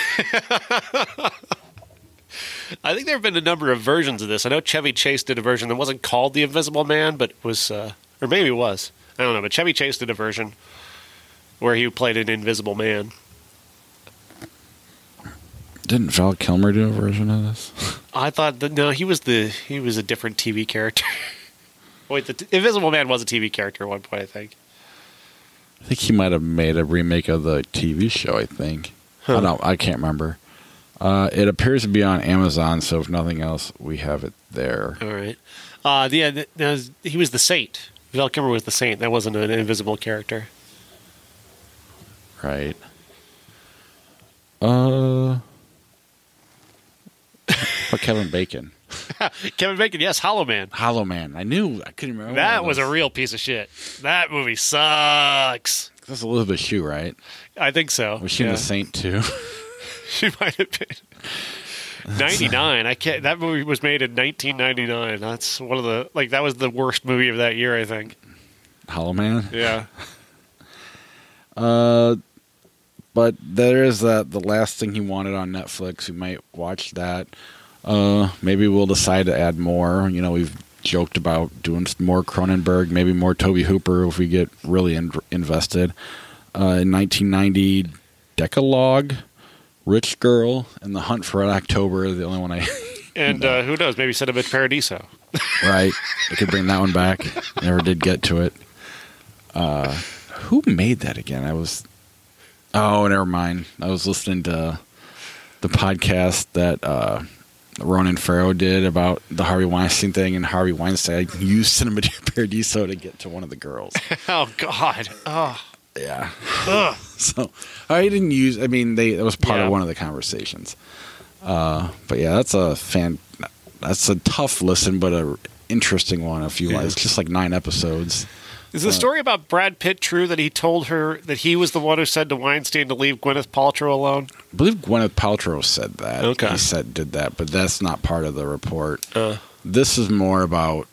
I think there have been a number of versions of this. I know Chevy Chase did a version that wasn't called The Invisible Man, but it was, or maybe it was. I don't know, but Chevy Chase did a version where he played an invisible man. Didn't Val Kilmer do a version of this? I thought that, no, he was a different TV character. Wait, the Invisible Man was a TV character at one point, I think. I think he might have made a remake of the TV show, I think. Huh. I can't remember. It appears to be on Amazon, so if nothing else, we have it there. All right. He was the Saint. Val Kilmer was the Saint. That wasn't an invisible character. Right. But Kevin Bacon. Kevin Bacon, yes, Hollow Man. Hollow Man. I knew. I couldn't remember. That was a real piece of shit. That movie sucks. That's Elizabeth Shue, right? I think so. Was she in The Saint, too? She might have been. 99. I can't. That movie was made in 1999. That's one of the, like, that was the worst movie of that year, I think. Hollow Man? Yeah. But there is that, The Last Thing He Wanted on Netflix. We might watch that. Maybe we'll decide to add more. You know, we've joked about doing more Cronenberg, maybe more Tobe Hooper if we get really invested. In 1990, Decalogue, Rich Girl, and The Hunt for October, the only one I... And who knows, maybe Cinema Paradiso. Right. I could bring that one back. Never did get to it. Who made that again? Oh, never mind. I was listening to the podcast that... Ronan Farrow did about the Harvey Weinstein thing, and Harvey Weinstein used Cinema Paradiso to get to one of the girls. Oh, God. Oh. Yeah. Ugh. So I didn't use, I mean, it was part of one of the conversations. But yeah, that's a tough listen, but an interesting one. If you like, it's just like 9 episodes. Is the story about Brad Pitt true that he told her that he was the one who said to Weinstein to leave Gwyneth Paltrow alone? I believe Gwyneth Paltrow said that. Okay. He did that, but that's not part of the report. This is more about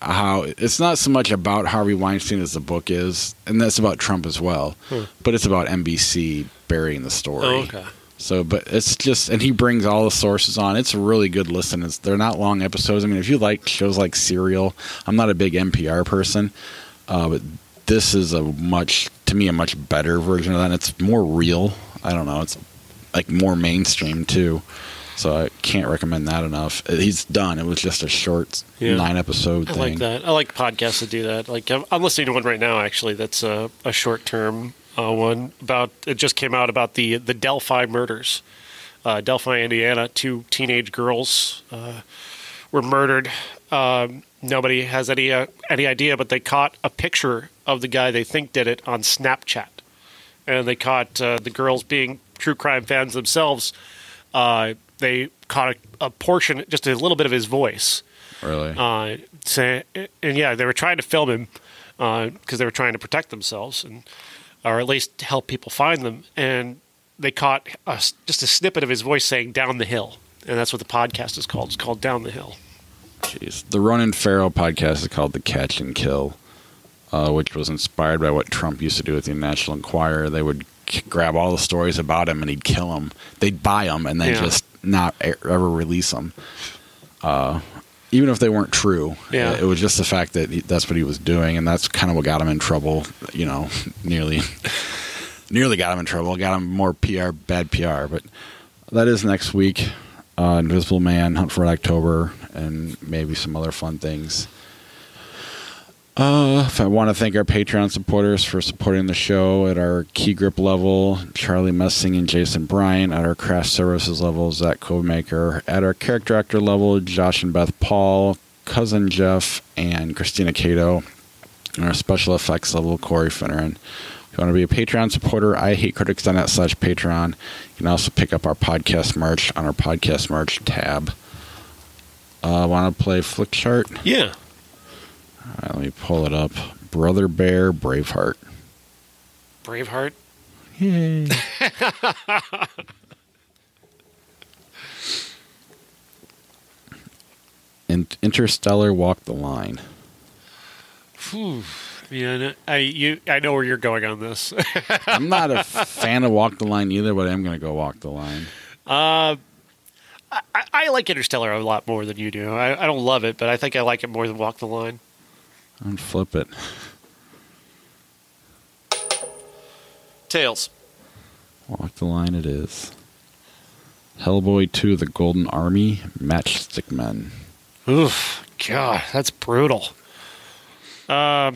how it's not so much about Harvey Weinstein as the book is, and that's about Trump as well, but it's about NBC burying the story. Oh, okay. So, but it's just, and he brings all the sources on. It's a really good listen. They're not long episodes. I mean, if you like shows like Serial, I'm not a big NPR person. But this is to me, a much better version of that. And it's more real. I don't know. It's like more mainstream too. So I can't recommend that enough. He's done. It was just a short 9-episode thing. I like that. I like podcasts that do that. Like I'm listening to one right now, actually. That's a short-term one about. It just came out about the Delphi murders, Delphi, Indiana. 2 teenage girls were murdered. Nobody has any idea, but they caught a picture of the guy they think did it on Snapchat, and they caught the girls being true crime fans themselves. They caught a portion, just a little bit of his voice, really. And yeah, they were trying to film him, because they were trying to protect themselves, and or at least help people find them. And they caught just a snippet of his voice saying "down the hill," and that's what the podcast is called. It's called "Down the Hill." Jeez, the Ronan Farrow podcast is called "The Catch and Kill," which was inspired by what Trump used to do with the National Enquirer. They would grab all the stories about him, and he'd kill them. They'd buy them, and then just not ever release them. Even if they weren't true, it was just the fact that that's what he was doing, and that's kind of what got him in trouble. You know, nearly got him in trouble. Got him more bad PR. But that is next week. Invisible Man, Hunt for Red October, and maybe some other fun things. I want to thank our Patreon supporters for supporting the show at our Key Grip level, Charlie Messing and Jason Bryan. At our Craft Services level, Zach Covemaker. At our Character Actor level, Josh and Beth Paul, Cousin Jeff, and Christina Cato. And our Special Effects level, Corey Finneran. If you want to be a Patreon supporter, I hate critics.net /Patreon. You can also pick up our podcast merch on our podcast merch tab. Want to play Flick Chart? Yeah. All right, let me pull it up. Brother Bear, Braveheart. Braveheart? Yay. Interstellar, Walk the Line. Whew. Yeah, I know where you're going on this. I'm not a fan of Walk the Line either, but I'm going to go Walk the Line. I like Interstellar a lot more than you do. I don't love it, but I think I like it more than Walk the Line. And flip it. Tails. Walk the Line it is. Hellboy 2, The Golden Army, Matchstick Men. Oof, God, that's brutal. Oh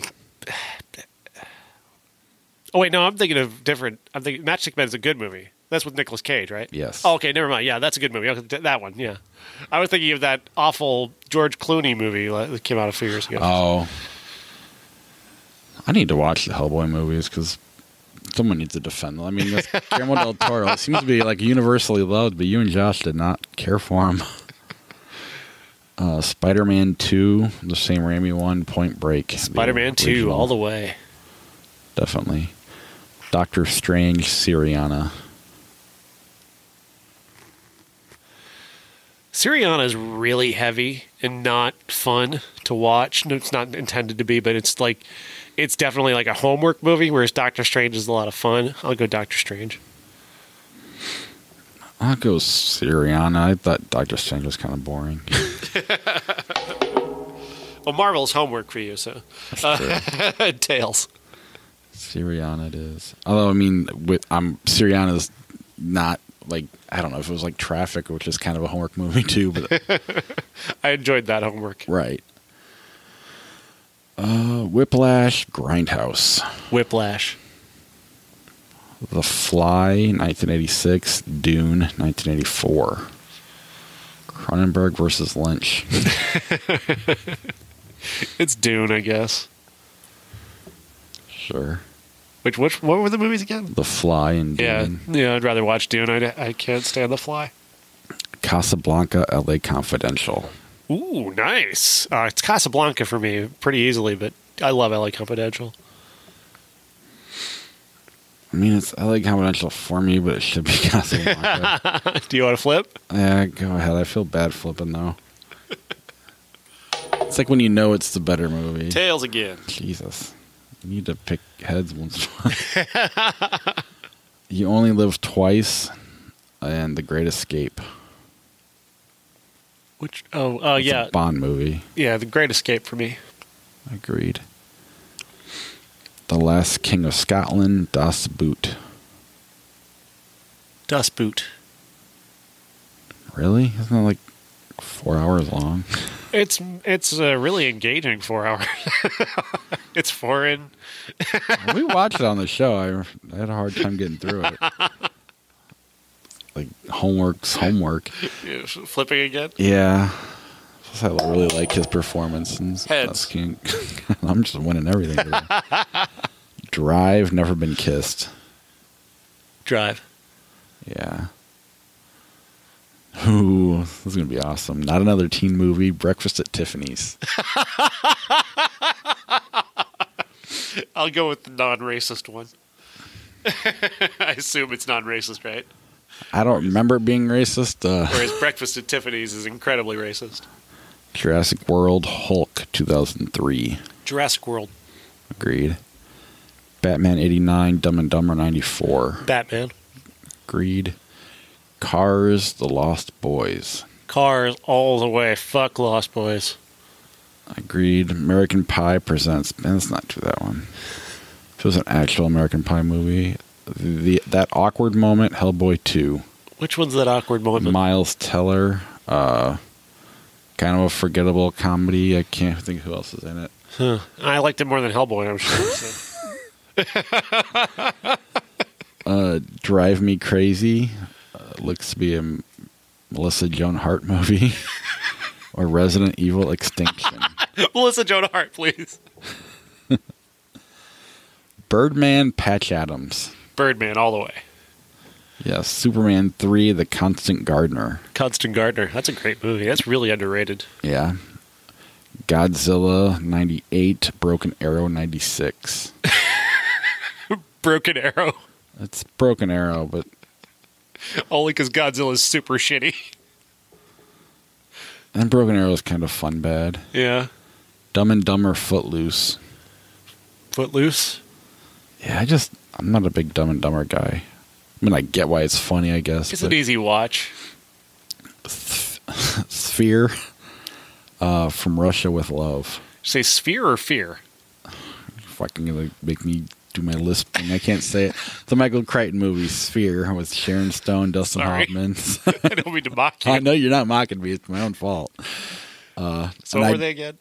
wait, no, I'm thinking of different. I'm thinking Matchstick Men is a good movie. That's with Nicolas Cage, right? Yes. Oh, okay, never mind. Yeah, that's a good movie. That one, yeah. I was thinking of that awful George Clooney movie that came out a few years ago. Oh, I need to watch the Hellboy movies because someone needs to defend them. I mean, this Guillermo del Toro seems to be like universally loved, but you and Josh did not care for him. Spider-Man 2, the same Raimi one, Point Break. Spider-Man 2, all the way. Definitely. Doctor Strange, Syriana. Syriana is really heavy and not fun to watch. No, it's not intended to be, but it's like, it's definitely like a homework movie, whereas Doctor Strange is a lot of fun. I'll go Doctor Strange. I'll go Syriana. I thought Doctor Strange was kind of boring. Well, Marvel's homework for you, so. Tails. Syriana it is. Although, I mean, Syriana's not. Like, I don't know if it was like Traffic, which is kind of a homework movie too, but I enjoyed that homework. Right. Whiplash, Grindhouse. Whiplash. The Fly, 1986. Dune, 1984. Cronenberg versus Lynch. It's Dune, I guess. Sure. What were the movies again? The Fly and Dune. Yeah, I'd rather watch Dune. I can't stand The Fly. Casablanca, L.A. Confidential. Ooh, nice. It's Casablanca for me pretty easily, but I love L.A. Confidential. I mean, it's L.A. Confidential for me, but it should be Casablanca. Do you want to flip? Yeah, go ahead. I feel bad flipping, though. It's like when you know it's the better movie. Tails again. Jesus. You need to pick heads once in a while. You Only Live Twice and The Great Escape. Which, yeah. A Bond movie. Yeah, The Great Escape for me. Agreed. The Last King of Scotland, Das Boot. Das Boot. Really? Isn't that like 4 hours long? It's really engaging 4 hours. It's foreign. We watched it on the show. I had a hard time getting through it. Like, homework. Yeah, flipping again? Yeah. Plus, I really like his performance. Heads. I'm just winning everything today. Drive, Never Been Kissed. Drive. Yeah. Ooh, this is going to be awesome. Not Another Teen Movie, Breakfast at Tiffany's. I'll go with the non-racist one. I assume it's non-racist, right? I don't remember it being racist. Whereas Breakfast at Tiffany's is incredibly racist. Jurassic World, Hulk, 2003. Jurassic World. Agreed. Batman, 89. Dumb and Dumber, 94. Batman. Agreed. Cars, The Lost Boys. Cars all the way. Fuck Lost Boys. Agreed. American Pie Presents. Man, that's not to that one. If it was an actual American Pie movie. That Awkward Moment, Hellboy 2. Which one's that awkward moment? Miles Teller. Kind of a forgettable comedy. I can't think who else is in it. Huh. I liked it more than Hellboy, I'm sure. So. Drive Me Crazy. Looks to be a Melissa Joan Hart movie. Or Resident Evil Extinction. Melissa Joan Hart, please. Birdman, Patch Adams. Birdman all the way. Yeah, Superman 3, The Constant Gardener. Constant Gardener. That's a great movie. That's really underrated. Yeah. Godzilla, 98. Broken Arrow, 96. Broken Arrow. It's Broken Arrow, but... Only because Godzilla's super shitty. And Broken Arrow's kind of fun bad. Yeah. Dumb and Dumber, Footloose. Footloose? Yeah, I'm not a big Dumb and Dumber guy. I mean, I get why it's funny, I guess. It's an easy watch. Sphere from Russia with Love. Say sphere or fear? You're fucking gonna make me do my lisp thing. I can't say it. The Michael Crichton movie, Sphere, with Sharon Stone, Dustin Hoffman. I don't mean to mock you. I know you're not mocking me. It's my own fault. So were they again?